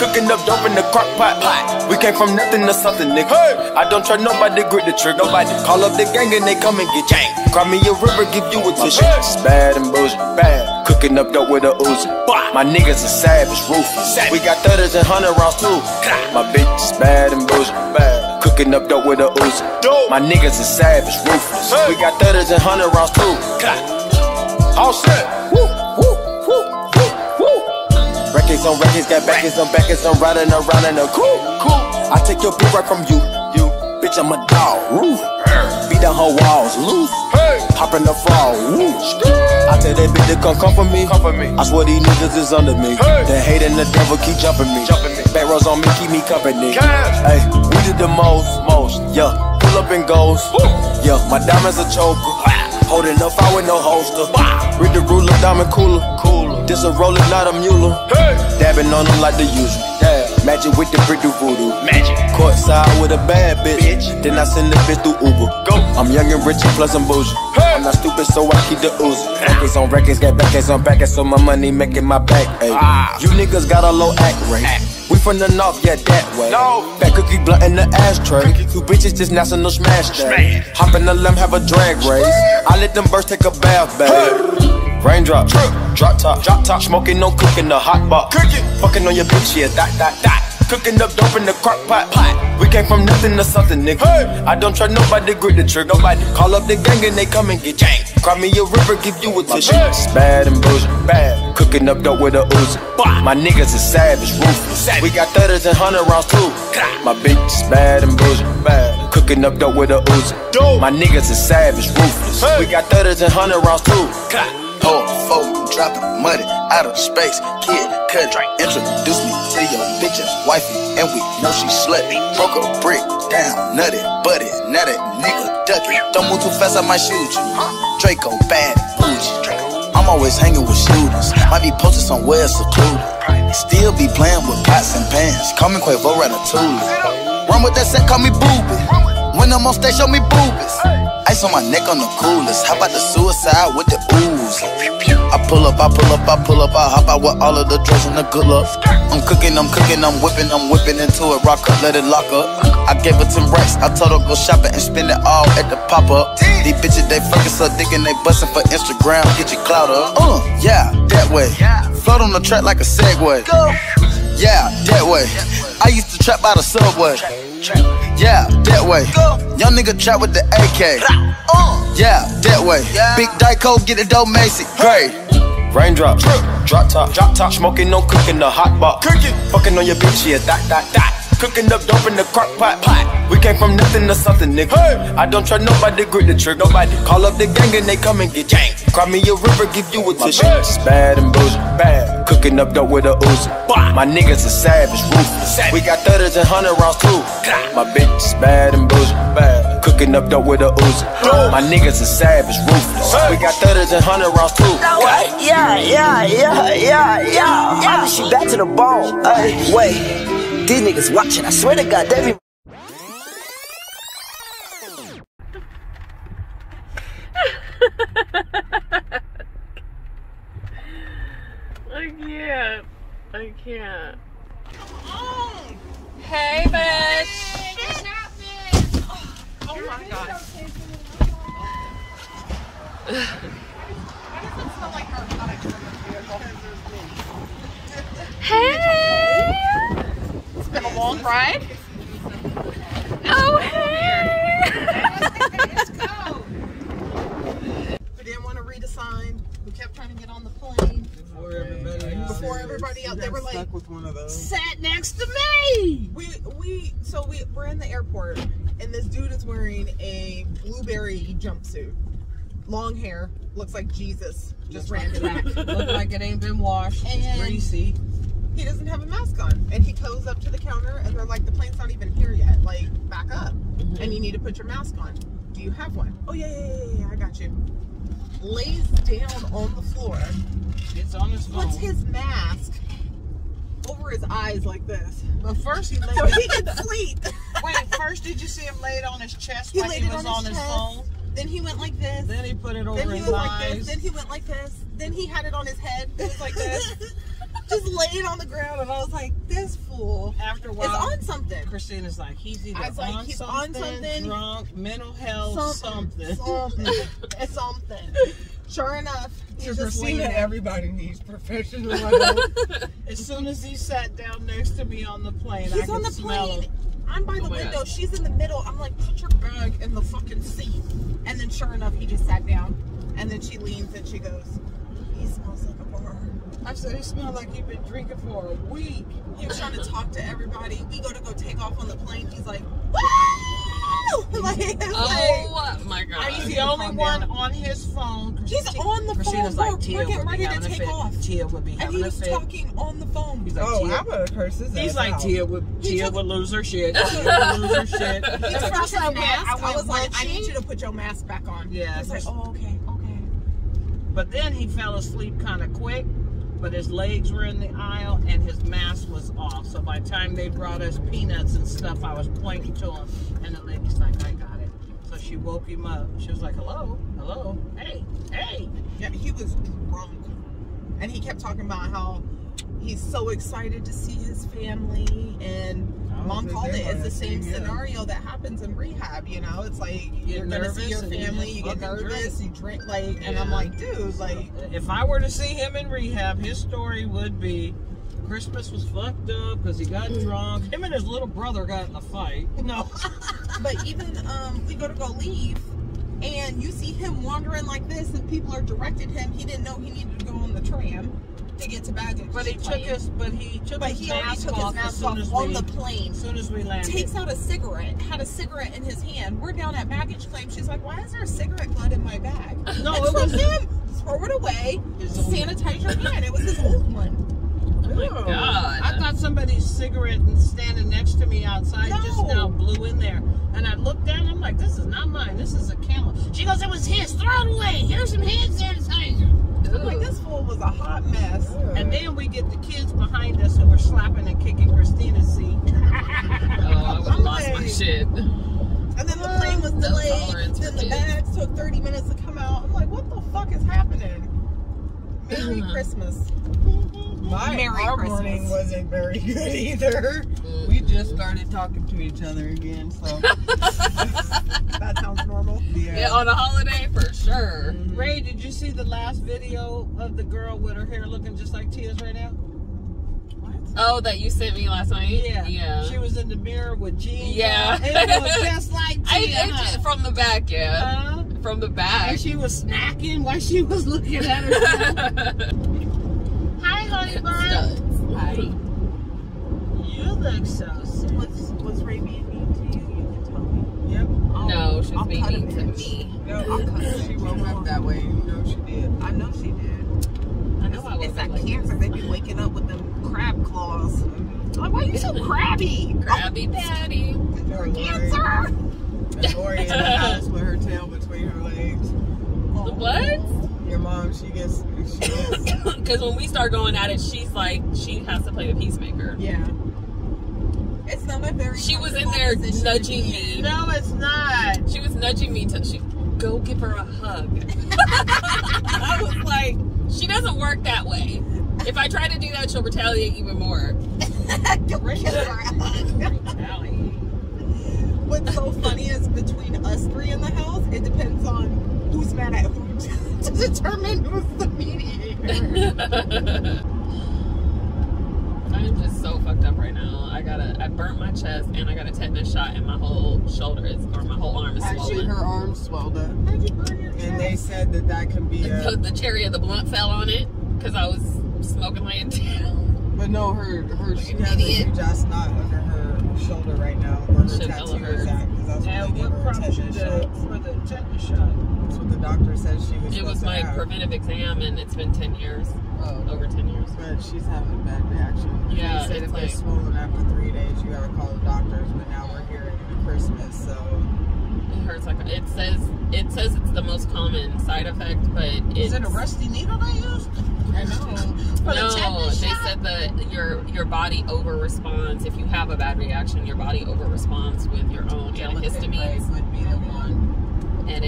cooking up dope in the crock pot, we came from nothing to something, nigga, hey. I don't try nobody, grip the trigger, nobody, call up the gang and they come and get gang, cry me a river, give you a tissue, it's bad and bullshit, bad, cooking up dope with a Uzi, my niggas are savage, ruthless, we got 30s and 100 rounds too, my bitch is bad and bullshit, bad. Cooking up dope with a Uzi. My niggas is savage, ruthless. Hey. We got 30s and 100 rounds too. All set. Woo, woo, woo, woo, woo. Records on records, got backers on backers. I'm riding around in a cool. I take your bitch right from you. Bitch, I'm a dog. Woo. Beat down her walls. Loose. Hey. Hop in the fall. Woo. I tell that bitch to come for me. I swear these niggas is under me. Hey. The hate and the devil keep jumping me. Back rows on me, keep me company. Hey, we did the most, yeah. Pull up and goes, woo. Yeah. My diamonds a choker, holding up out with no holster. Read the ruler, diamond cooler. This a roller, not a mule. Hey. Dabbing on them like the usual. Dab. Magic with the brick do voodoo. Magic. Courtside with a bad bitch. Then I send the bitch through Uber. Go. I'm young and rich and plus I'm bougie. Hey. I'm not stupid, so I keep the ooze. Records on records, got backers on backers, so my money making my back. Ayy. You niggas got a low act rate. We from the north, yeah, that way. No. Fat cookie blunt in the ashtray. Two bitches, this national smash day. Hop in the limb, have a drag race. I let them birds take a bath, babe. Raindrop, drop top, smoking, no cooking, the hot box. Cooking, fucking on your bitch, yeah, that. cooking up dope in the crock pot. We came from nothing to something, nigga. Hey. I don't try nobody, grip the trick. Nobody call up the gang and they come and get janked. Cry me a river, give you a tissue. Bad and bullshit, bad. Cooking up dope with a ooze. My niggas is savage, ruthless. We got 30s and 100 rounds too. My bitch is bad and bullshit, bad. Cooking up dope with a ooze. My niggas is savage, ruthless. We got 30s and 100 rounds too. Hold folk, dropping money out of space. Kid, cut, introduce me to your bitch's wifey, and we know she slutty. Broke a brick down, nutty, buddy. Now that nigga ducky. Don't move too fast, I might shoot you. Draco bad, bougie. I'm always hanging with shooters. Might be posted somewhere secluded. Still be playing with pots and pans. Call me Quavo Ratatouille. Run with that set, call me Boobie. When I'm on stage, show me boobies. Ice on my neck on the coolest. How about the suicide with the ooze? I pull up, I pull up, I pull up. I hop out with all of the drugs and the good love. I'm cooking, I'm cooking, I'm whipping into it. Rock up, let it lock up. I gave her 10 racks. I told her go shopping and spend it all at the pop-up. These bitches, they fucking so dick and they bustin' for Instagram. Get your clout up. Yeah, that way. Float on the track like a Segway. Yeah, that way. I used to trap by the subway. Yeah, that way. Young nigga trap with the AK. Yeah, that way. Big Dyco, get the dope Macy. Great. Raindrop, drop top, smoking, no cooking, the hot box. Fucking on your bitch, yeah, dot, dot, dot. Cooking up dope in the crock pot. We came from nothing to something, nigga. I don't try nobody, grip the trick. Nobody call up the gang and they come and get janked. Cry me a river, give you a tissue. Bad and bullshit, bad. Cooking up dope with a ooze. My niggas are savage, ruthless. We got 30s and 100 rounds too. My bitch is bad and bullshit, bad. Cooking up dope with a ooze. My niggas are savage, ruthless. We got 30s and 100 rounds too. Yeah. I mean, she back to the bone. Wait. These niggas watching, I swear to God, they be... I can't. Hey, bitch. Oh my God. Hey! It's been a long ride. Oh, hey! Let's go. We didn't want to read a sign. We kept trying to get on the plane. Before everybody else, they were like, sat next to me. So we're in the airport, and this dude is wearing a blueberry jumpsuit. Long hair. Looks like Jesus. Just ran back. Looks like it ain't been washed. It's greasy. He doesn't have a mask on, and he goes up to the counter, and they're like, the plane's not even here yet, like, back up, and you need to put your mask on. Do you have one? Oh, yeah, I got you. Lays down on the floor. It's on his phone. Puts his mask over his eyes like this. But first he laid he could sleep. Wait, first did you see him lay it on his chest like he was on his phone? Then he went like this. Then he put it over his eyes. Then he went like this. Then he had it on his head. It was like this. Just laid on the ground, and I was like, this fool. After a while, it's on something. Christina's like, he's either on something, drunk, mental health, something. It's something. Sure enough, to Christina, everybody needs professional help. As soon as he sat down next to me on the plane, he's I could smell him. I'm by the window, she's in the middle. I'm like, put your bag in the fucking seat. And then sure enough, he just sat down. And then she leans and she goes, he smells like a bar. I said, he smelled like you've been drinking for a week. He was trying to talk to everybody. We go take off on the plane. He's like, woo! My God. He's the only one on his phone. He's on the phone. Like, we're getting ready to take off. Tia would be having a fit. And he was talking on the phone. He's like, I would have cursed his ass. He's like, Tia would lose her shit. He took off his mask. I was like, I need you to put your mask back on. Yeah. He's like, oh, okay. But then he fell asleep kind of quick. But his legs were in the aisle and his mask was off. So by the time they brought us peanuts and stuff, I was pointing to him. And the lady's like, I got it. So she woke him up. She was like, hello, hey. Yeah, he was drunk. And he kept talking about how he's so excited to see his family. And Mom called it. It's the same scenario that happens in rehab, you know? It's like, you're going to see your family, you get nervous, you drink, like, and I'm like, dude, like... If I were to see him in rehab, his story would be... Christmas was fucked up because he got drunk. Him and his little brother got in a fight. No. But even we go leave, and you see him wandering like this, and people are directing him. He didn't know he needed to go on the tram to get to baggage. But he took his, mask off on the plane. As soon as we landed, takes out a cigarette. Had a cigarette in his hand. We're down at baggage claim. She's like, "Why is there a cigarette glut in my bag?" No, it was him. Throw it away. Sanitize your hand. It was his old one. Oh my God. I thought somebody's cigarette standing next to me outside just now blew in there. And I looked down, I'm like, this is not mine. This is a Camel. She goes, it was his. Throw it away. Here's some hand sanitizer. I'm like, this fool was a hot mess. And then we get the kids behind us who were slapping and kicking Christina's seat. Oh, I lost my shit. And then the plane was delayed. Then the bags took 30 minutes to come out. I'm like, what the fuck is happening? Merry Christmas. Our morning wasn't very good either. We just started talking to each other again, so that sounds normal. Yeah. Yeah, on a holiday for sure. Ray, did you see the last video of the girl with her hair looking just like Tia's right now? What? Oh, that you sent me last night? Yeah. She was in the mirror with jeans. Yeah. And it was just like Tia. From the back, yeah. From the back. And she was snacking while she was looking at herself. Hi, honey bun. Hi. You look so sick. Was Ray being mean to you? You can tell me. Yep. No, she's being mean to me. No, I'll cut her. She woke up that way. You know she did. I know she did. I know I woke up. It's that cancer. They be waking up with them crab claws. Like, why are you so crabby? Crabby Patty. Cancer. And Lori in the house with her tail between her legs. The what? Your mom, she gets because when we start going at it, she's like, she has to play the peacemaker. Yeah. It's not a very She was in there nudging me. No, it's not. She was nudging me to go give her a hug. I was like, she doesn't work that way. If I try to do that, she'll retaliate even more. Give her a hug. What's so funny is between us three in the house, it depends on who's mad at who to determine who's the mediator. I'm just so fucked up right now. I burnt my chest and I got a tetanus shot and my whole shoulder my whole arm is swollen. Actually, her arm swelled up. How'd you burn your chest? And they said that can be the cherry of the blunt fell on it because I was smoking laying down. But no, she has a huge ass knot under her shoulder right now. Where her tattoo is at. And what prompted for the tetanus shot? That's what the doctor said she was. It was my preventive exam, and it's been 10 years, over 10 years. But she's having a bad reaction. Yeah, they said if they're swollen after 3 days, you gotta call the doctors. But now we're here at Christmas, so it hurts like it says it's the most common side effect. But is it a rusty needle they used? I know. No, they said that your body over responds. If you have a bad reaction, your body over responds with your own antihistamines. Would be the one, and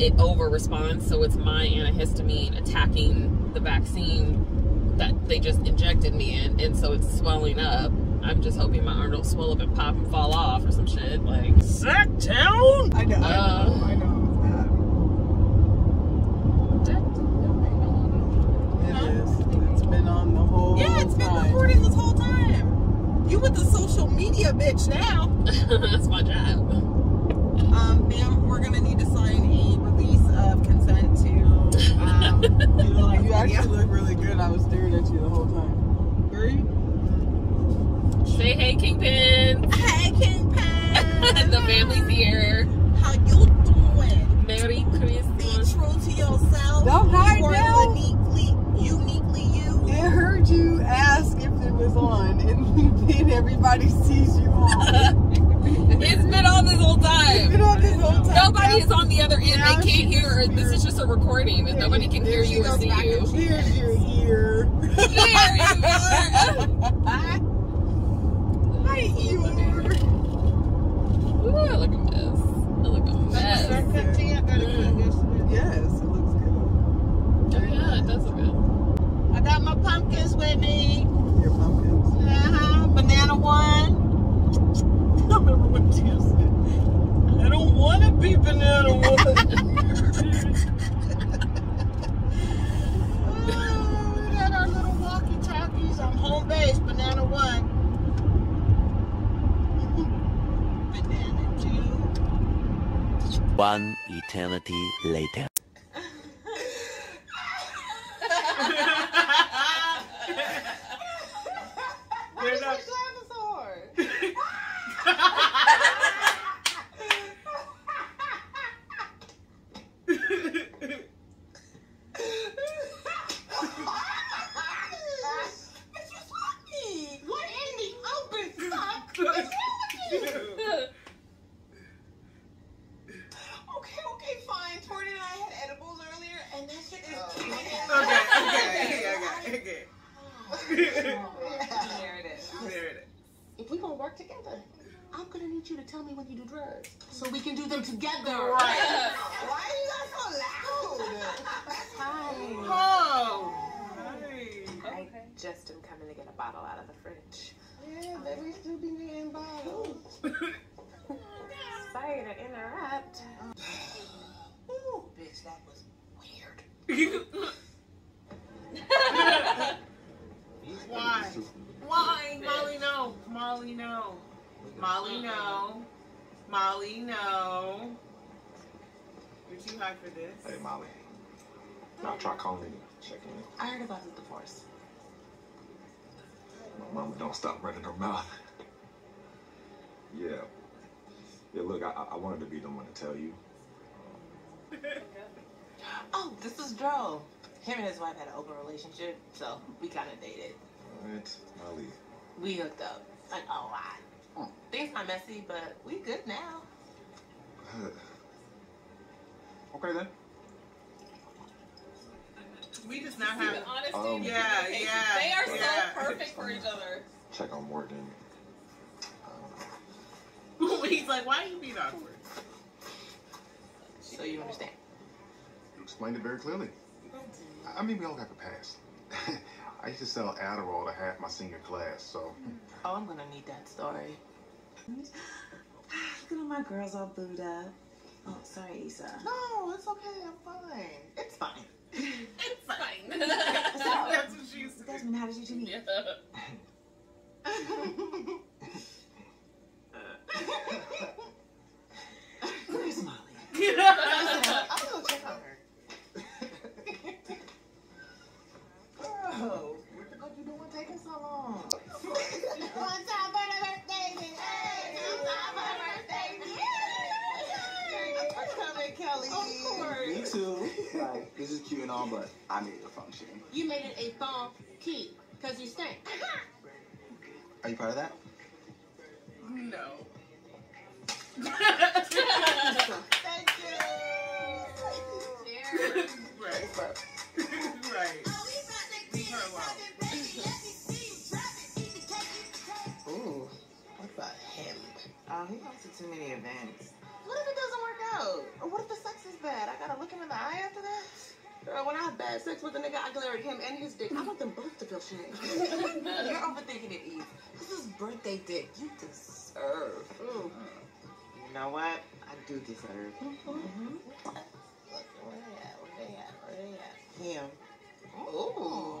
it over responds, so it's my antihistamine attacking the vaccine that they just injected me in, and so it's swelling up. I'm just hoping my arm don't swell up and pop and fall off or some shit. Like, sack down! I know, It is. It's been on the whole time. Yeah, it's been recording this whole time. You with the social media bitch now. That's my job. Ma'am, we're gonna need to sign a release of consent to you actually look really good. I was staring at you the whole time. Say hey, Kingpins. Hey, Kingpins. The family's here. How you doing? Merry Christmas. Be true to yourself. Don't hide now. Uniquely you. It heard you ask if it was on, and then everybody sees you on. It's been on this whole time. It's been on this whole time. Nobody is on the other end. They can't hear. This is just a recording, and nobody can hear you or see you. Here's your ear. Here's your ear. My ear. Ooh, I look a mess. I look a mess. Is that cut tea? I got it cut yesterday. Yes, it looks good. Oh, yeah, it does look good. I got my pumpkins with me. Your pumpkins? Uh-huh. Banana one. I don't remember what Tia said. I don't want to be banana woman. Oh, we got our little walkie-talkies. I'm home, babe. One eternity later. Why not... is it dinosaur? So we can do them together. Right. Why are you guys so loud? Hi. Oh. Hi. Okay. Just am coming to get a bottle out of the fridge. Yeah, baby, still be needing bottles. Sorry to interrupt. Ooh, bitch, that was weird. Why? Why? Molly, no. Molly, no. Molly, no. Molly, no. You're too high for this. Hey, Molly. Now try calling me. Checking in. I heard about the divorce. My mama don't stop running her mouth. Yeah. Yeah, look, I wanted to be the one to tell you. Oh, this is Dro. Him and his wife had an open relationship, so we kind of dated. All right, Molly. We hooked up. Like, a lot. Things are messy, but we good now. Okay then. We just not have honesty. Yeah. They are so perfect for each other. Check on Morgan. He's like, why are you being awkward? So you understand? You explained it very clearly. I mean, we all have a past. I used to sell Adderall to half my senior class, so... Oh, I'm gonna need that story. Look at my girls all booed up. Oh, sorry, Issa. No, it's okay. I'm fine. It's fine. It's fine. So, that's what she used to do. Desmond, how did you do me? Where's Molly? I'm gonna go check on her. Oh, what the fuck you doing taking so long? One time for the birthday, bitch. Hey, two time for the birthday, bitch. Thanks for coming, Kelly. Of course. Me too. Like, this is cute and all, but I made it a function. You made it a funky, because you stink. Are you part of that? No. Thank you. Cheers. Right. Right. Ooh, what about him? He goes to too many events. What if it doesn't work out? Or what if the sex is bad? I gotta look him in the eye after that? Girl, when I have bad sex with a nigga, I glare at him and his dick. I want them both to feel shame. You're overthinking it, Eve. This is birthday dick. You deserve. Ooh. You know what? I do deserve. What? Look, where they at? Him. Ooh,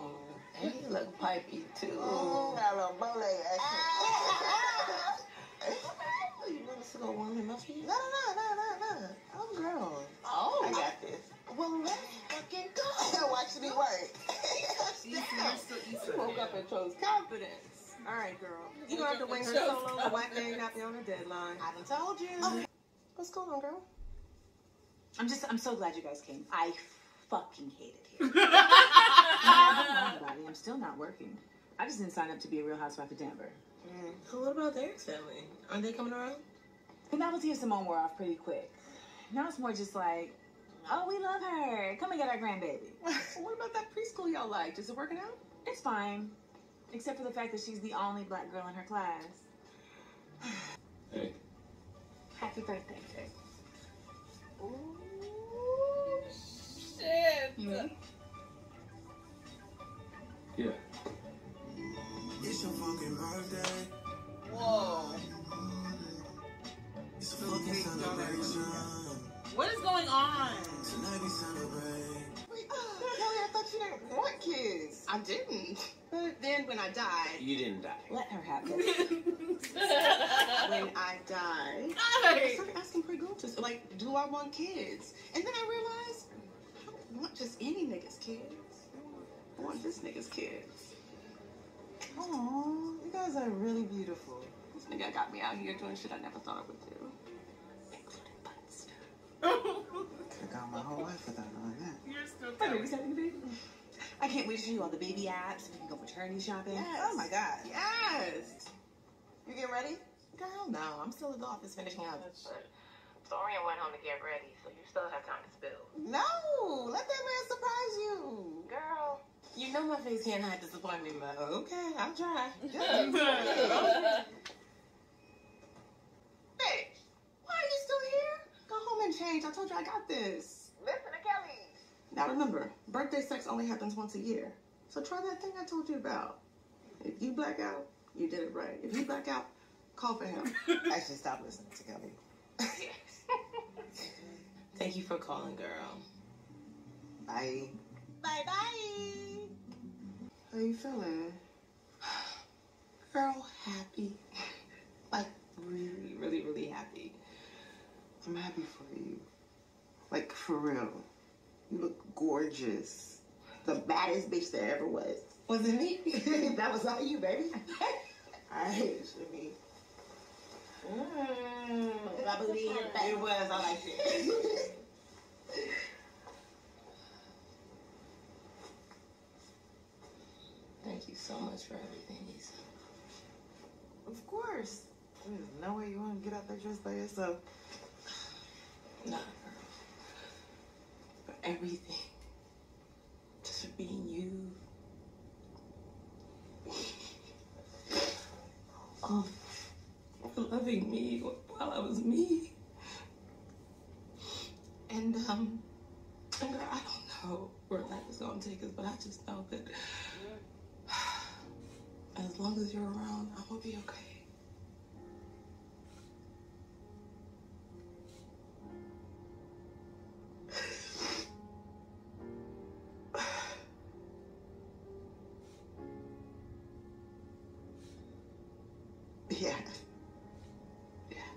and he look pipey too. Ooh, got a little bullet. You want us to go warm him up for you? No. I'm grown. Oh, I got this. Well, let's fucking go. Watch me work. You woke up and chose confidence. All right, girl. You're gonna have to wait her so long. The white man got me on the deadline. I done told you. Okay. What's going on, girl? I'm so glad you guys came. I fucking hate it here. I'm still not working. I just didn't sign up to be a Real Housewife of Denver. So what about Derek's family? Aren't they coming around? The novelty of Simone wore off pretty quick. Now it's more just like, oh, we love her. Come and get our grandbaby. What about that preschool y'all liked? Is it working out? It's fine. Except for the fact that she's the only black girl in her class. Hey. Happy birthday. Ooh, shit. You ready? Yeah. It's your fucking birthday. Whoa. It's fucking celebration. What is going on? Tonight we celebrate. Wait, Kelly, I thought you didn't want kids. I didn't. But then when I died... You didn't die. Let her have it. When I died, I started asking pre-gorgeous, like, do I want kids? And then I realized, I don't want just any nigga's kids. I want this nigga's kids. Aww, you guys are really beautiful. This nigga got me out here doing shit I never thought I would do. Including butt stuff. Could have gone my whole life without knowing that. You're still telling me. I can't wait to show you all the baby apps. We can go maternity shopping. Yes. Oh my God. Yes. You get ready? Girl, no. I'm still at the office finishing up. Dorian went home to get ready, so you still have time to spill. No. Let that man surprise you. Girl. You know my face can't hide disappointment, but okay, I'll try. Bitch, why are you still here? Go home and change. I told you I got this. Listen to Kelly. Now remember, birthday sex only happens once a year. So try that thing I told you about. If you black out, you did it right. If you black out, call for him. Actually, stop listening to Kelly. Yes. Thank you for calling, girl. Bye. Bye-bye. How you feeling? Girl, happy. Like, really, really, really happy. I'm happy for you. Like, for real. You look gorgeous. The baddest bitch there ever was. Was it me? That was all you, baby. I hate it to me. I believe it was. I liked it. Thank you so much for everything, Lisa. Of course. There's no way you want to get out that dress by yourself. Nah. Everything. Just for being you. For loving me while I was me. And, girl, I don't know where life is gonna take us, but I just know that as long as you're around, I'm gonna be okay. Yeah. Yeah.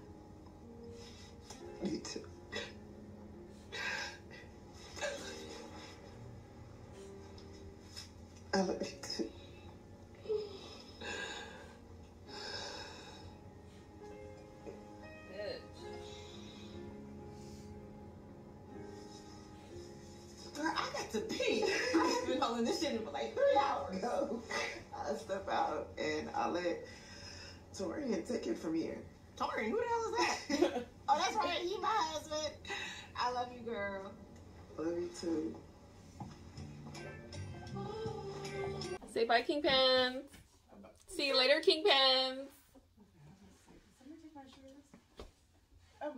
Me too. I love you too. Girl, I got to pee. I've been holding this shit in for like 3 hours. So I step out and I let Torian took it from here. Torian, who the hell is that? Oh, that's right. He my husband. I love you, girl. Love you, too. Say bye, Kingpins. See you later, Kingpins.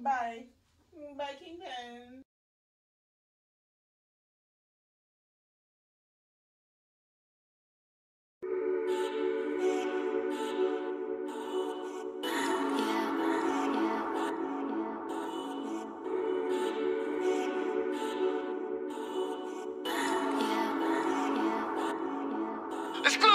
Bye. Bye, Kingpins. Let's go!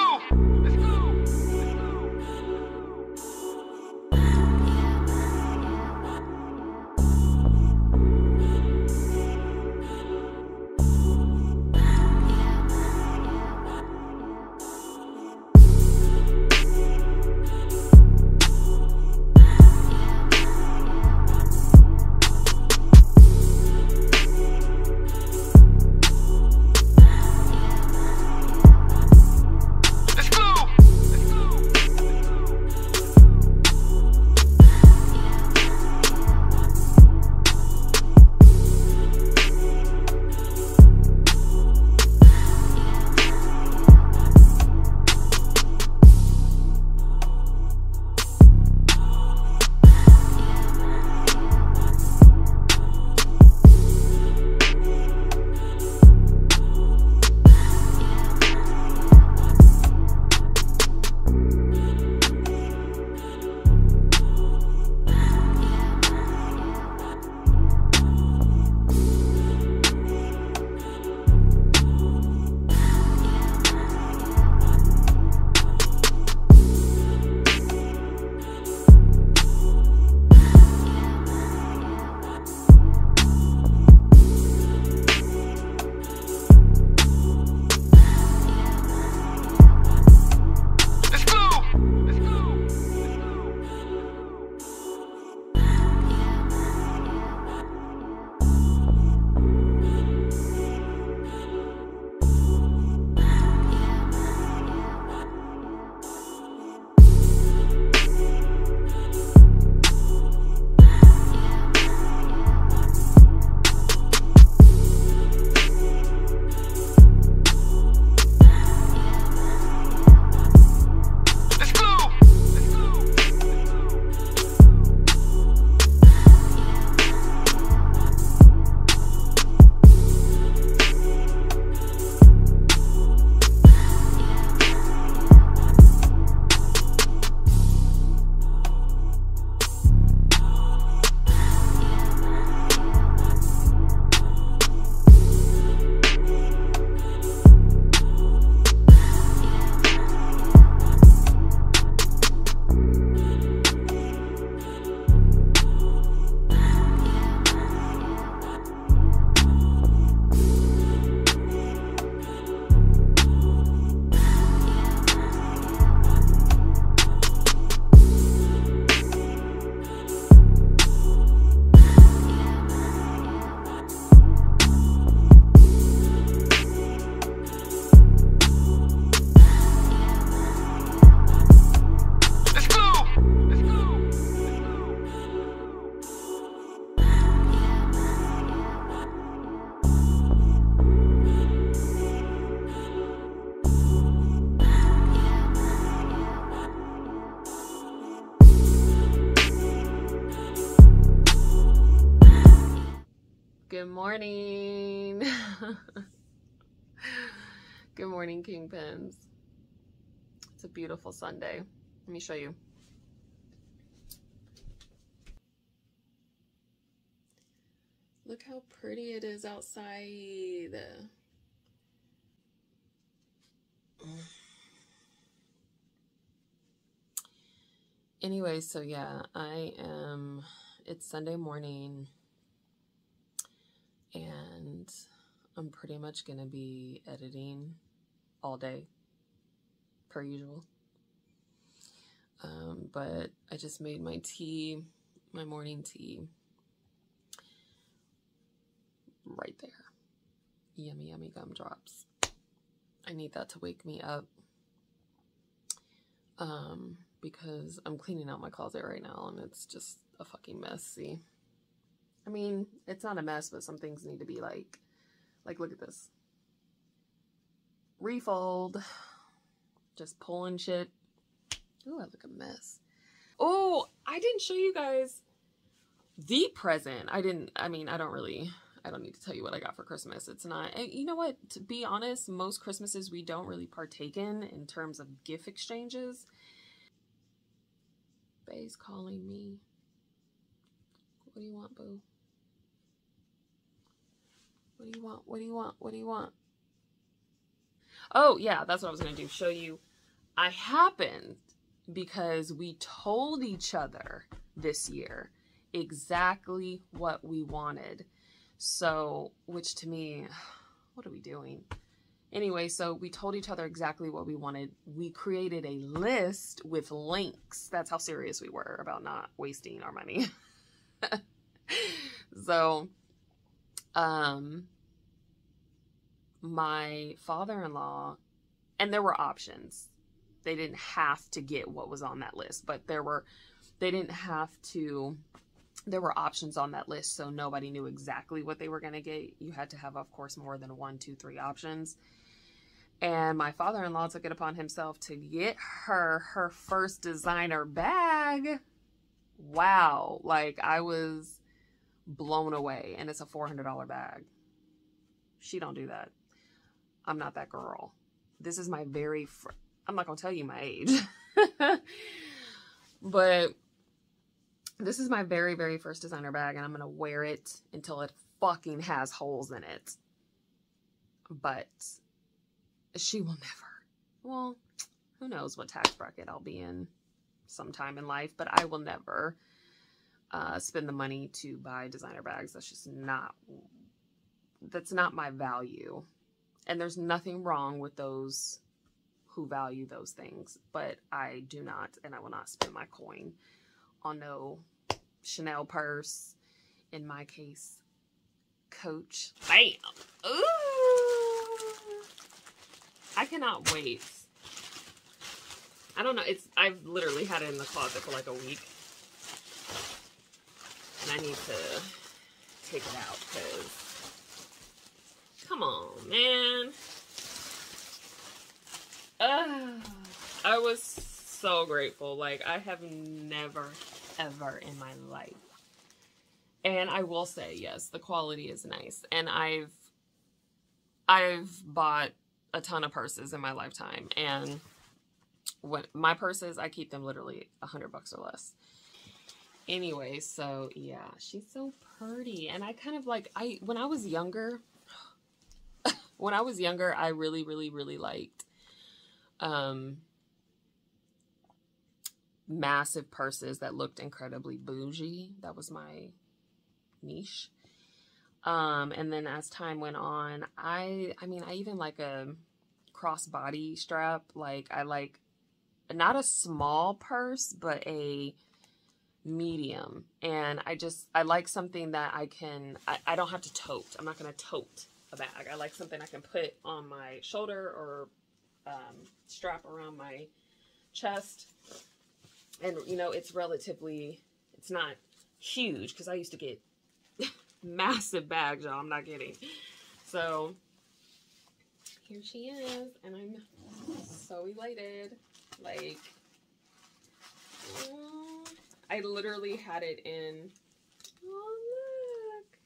Good morning. Good morning, Kingpins. It's a beautiful Sunday. Let me show you. Look how pretty it is outside. Anyway, so yeah, it's Sunday morning and I'm pretty much gonna be editing all day per usual. But I just made my tea, my morning tea right there. Yummy, yummy gumdrops. I need that to wake me up. Because I'm cleaning out my closet right now and it's just a fucking mess, see? I mean, it's not a mess, but some things need to be like look at this. Refold. Just pulling shit. Ooh, I look a mess. Oh, I didn't show you guys the present. I don't need to tell you what I got for Christmas. It's not, you know what, to be honest, most Christmases we don't really partake in terms of gift exchanges. Bae's calling me. What do you want, boo? What do you want? What do you want? What do you want? Oh, yeah, that's what I was going to do. Show you. I happened because we told each other this year exactly what we wanted. So, which to me, what are we doing? Anyway, so we told each other exactly what we wanted. We created a list with links. That's how serious we were about not wasting our money. So, my father-in-law, and there were options. They didn't have to get what was on that list, but there were options on that list, so nobody knew exactly what they were going to get. You had to have, of course, more than 1, 2, 3 options. And my father-in-law took it upon himself to get her her first designer bag. Wow. Like, I was blown away. And it's a $400 bag. She don't do that. I'm not that girl. This is my very I'm not going to tell you my age. But this is my very, very first designer bag, and I'm going to wear it until it fucking has holes in it. But she will never. Well, who knows what tax bracket I'll be in sometime in life, but I will never spend the money to buy designer bags. That's just not, that's not my value. And there's nothing wrong with those who value those things, but I do not, and I will not spend my coin on no Chanel purse. In my case, Coach. Bam! Ooh! I cannot wait. I don't know. I've literally had it in the closet for like a week. And I need to take it out because, come on, man. I was so grateful. Like, I have never, ever in my life. And I will say, yes, the quality is nice. And I've bought a ton of purses in my lifetime. And what my purses, I keep them literally $100 or less. Anyway, so yeah, she's so pretty. And I kind of like, when I was younger, I really, really, really liked, massive purses that looked incredibly bougie. That was my niche. And then as time went on, I mean, I even like a crossbody strap. Like, I like not a small purse, but a medium. And I like something that I don't have to tote. I'm not going to tote a bag. I like something I can put on my shoulder or strap around my chest. And, you know, it's not huge, because I used to get massive bags, y'all. I'm not kidding. So, here she is, and I'm so elated. Like, oh, I literally had it in, oh, look.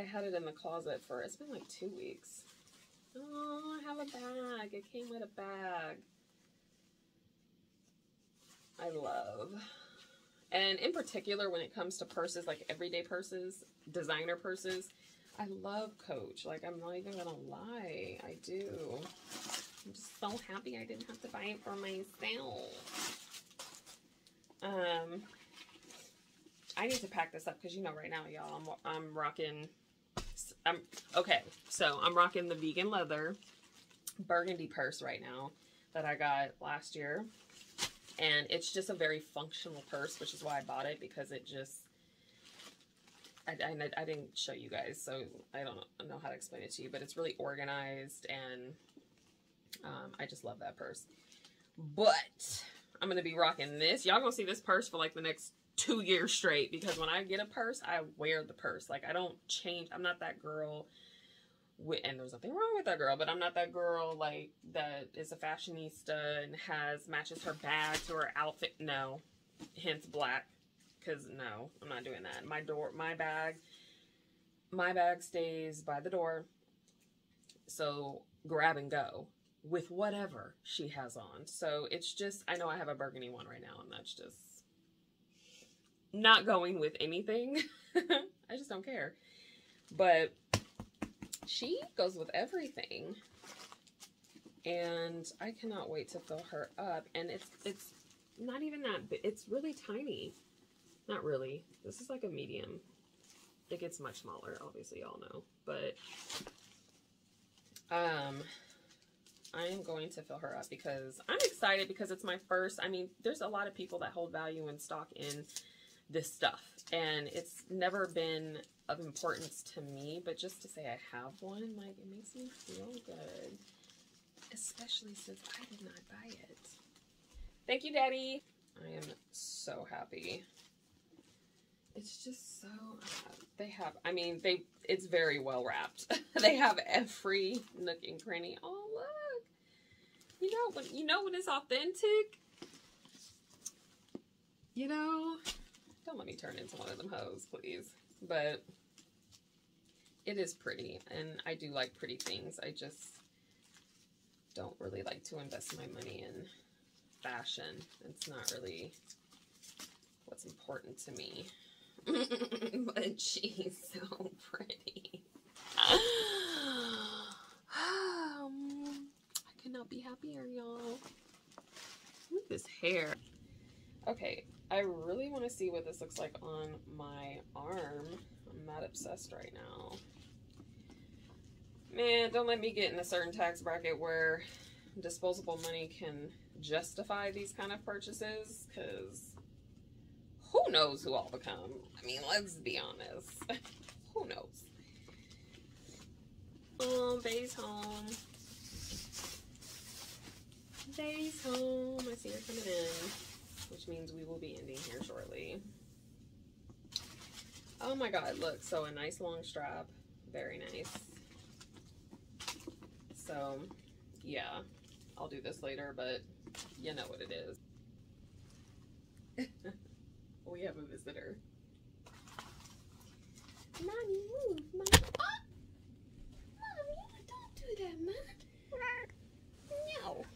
I had it in the closet for, it's been like 2 weeks. Oh, I have a bag. It came with a bag. I love. And in particular, when it comes to purses, like everyday purses, designer purses, I love Coach. Like, I'm not even going to lie. I do. I'm just so happy I didn't have to buy it for myself. I need to pack this up because, you know, right now, y'all, I'm rocking... okay, so I'm rocking the vegan leather burgundy purse right now that I got last year. And it's just a very functional purse, which is why I bought it, because it just... I didn't show you guys, so I don't know how to explain it to you, but it's really organized, and I just love that purse. But I'm going to be rocking this. Y'all going to see this purse for like the next 2 years straight, because when I get a purse, I wear the purse. Like, I don't change. I'm not that girl, and there's nothing wrong with that girl, but I'm not that girl, like, that is a fashionista and matches her bag to her outfit. No, hence black. Because, no, I'm not doing that. My bag stays by the door. So, grab and go with whatever she has on. So, it's just, I know I have a burgundy one right now, and that's just not going with anything. I just don't care. But she goes with everything. And I cannot wait to fill her up. And it's not even that, but it's really tiny. Not really. This is like a medium. It gets much smaller, obviously, y'all know. But I am going to fill her up because I'm excited, because it's my first. I mean, there's a lot of people that hold value and stock in this stuff, and it's never been of importance to me. But just to say I have one, like, it makes me feel good, especially since I did not buy it. Thank you, Daddy. I am so happy. It's just so, they have, I mean, it's very well wrapped. They have every nook and cranny. Oh, look. You know when it's authentic? You know, don't let me turn into one of them hoes, please. But it is pretty, and I do like pretty things. I just don't really like to invest my money in fashion. It's not really what's important to me. But she's so pretty. I could not be happier, y'all. Look at this hair. Okay, I really want to see what this looks like on my arm. I'm not obsessed right now. Man, don't let me get in a certain tax bracket where disposable money can justify these kind of purchases, because... who knows who I'll become? I mean, let's be honest. Who knows? Oh, Bay's home. Bay's home. I see her coming in, which means we will be ending here shortly. Oh my God, look. So a nice long strap. Very nice. So, yeah. I'll do this later, but you know what it is. We have a visitor. Mommy, move, Mom. Oh! Mommy, don't do that, Mom. No.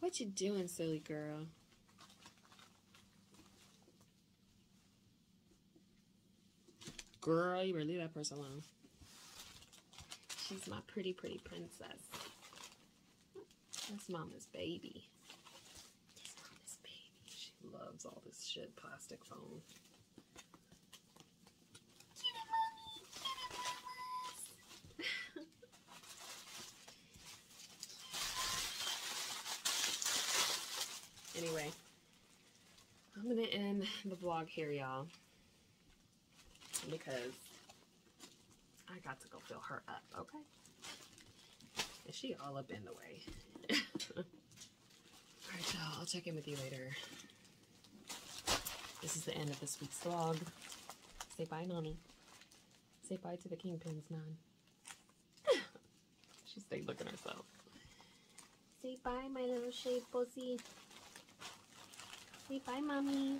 What you doing, silly girl? Girl, you better leave that person alone. She's my pretty, pretty princess. That's Mama's baby. Loves all this shit, plastic foam. Get it, Mommy! Get it, Mama! Anyway, I'm gonna end the vlog here, y'all, because I got to go fill her up, okay? And she all up in the way. Alright, y'all, I'll check in with you later. This is the end of this week's vlog. Say bye, Nani. Say bye to the Kingpins, Nan. She stayed looking herself. Say bye, my little shade pussy. Say bye, Mommy.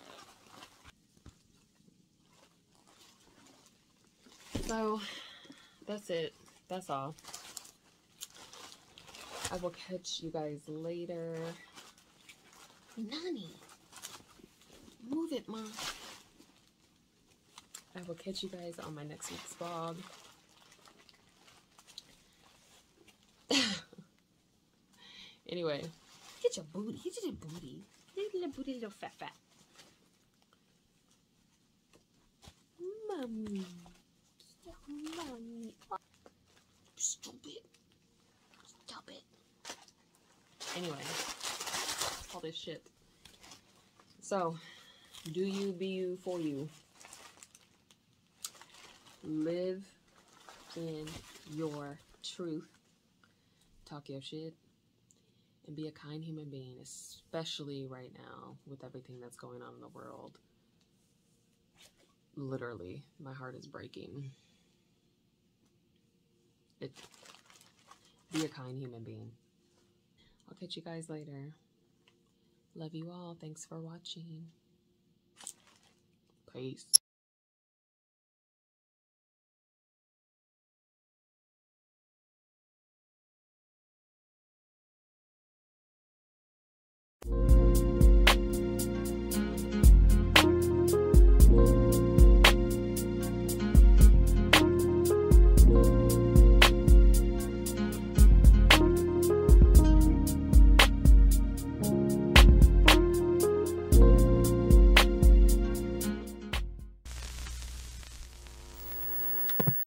So that's it. That's all. I will catch you guys later. Nani, move it, Mom. I will catch you guys on my next week's vlog. Anyway, get your booty. Get your booty. Little booty, little fat, fat. Mommy. Mommy. Stupid. Stop it. Anyway, all this shit. So, do you be you for you. Live in your truth. Talk your shit. And be a kind human being, especially right now with everything that's going on in the world. Literally, my heart is breaking. Be a kind human being. I'll catch you guys later. Love you all. Thanks for watching. Peace.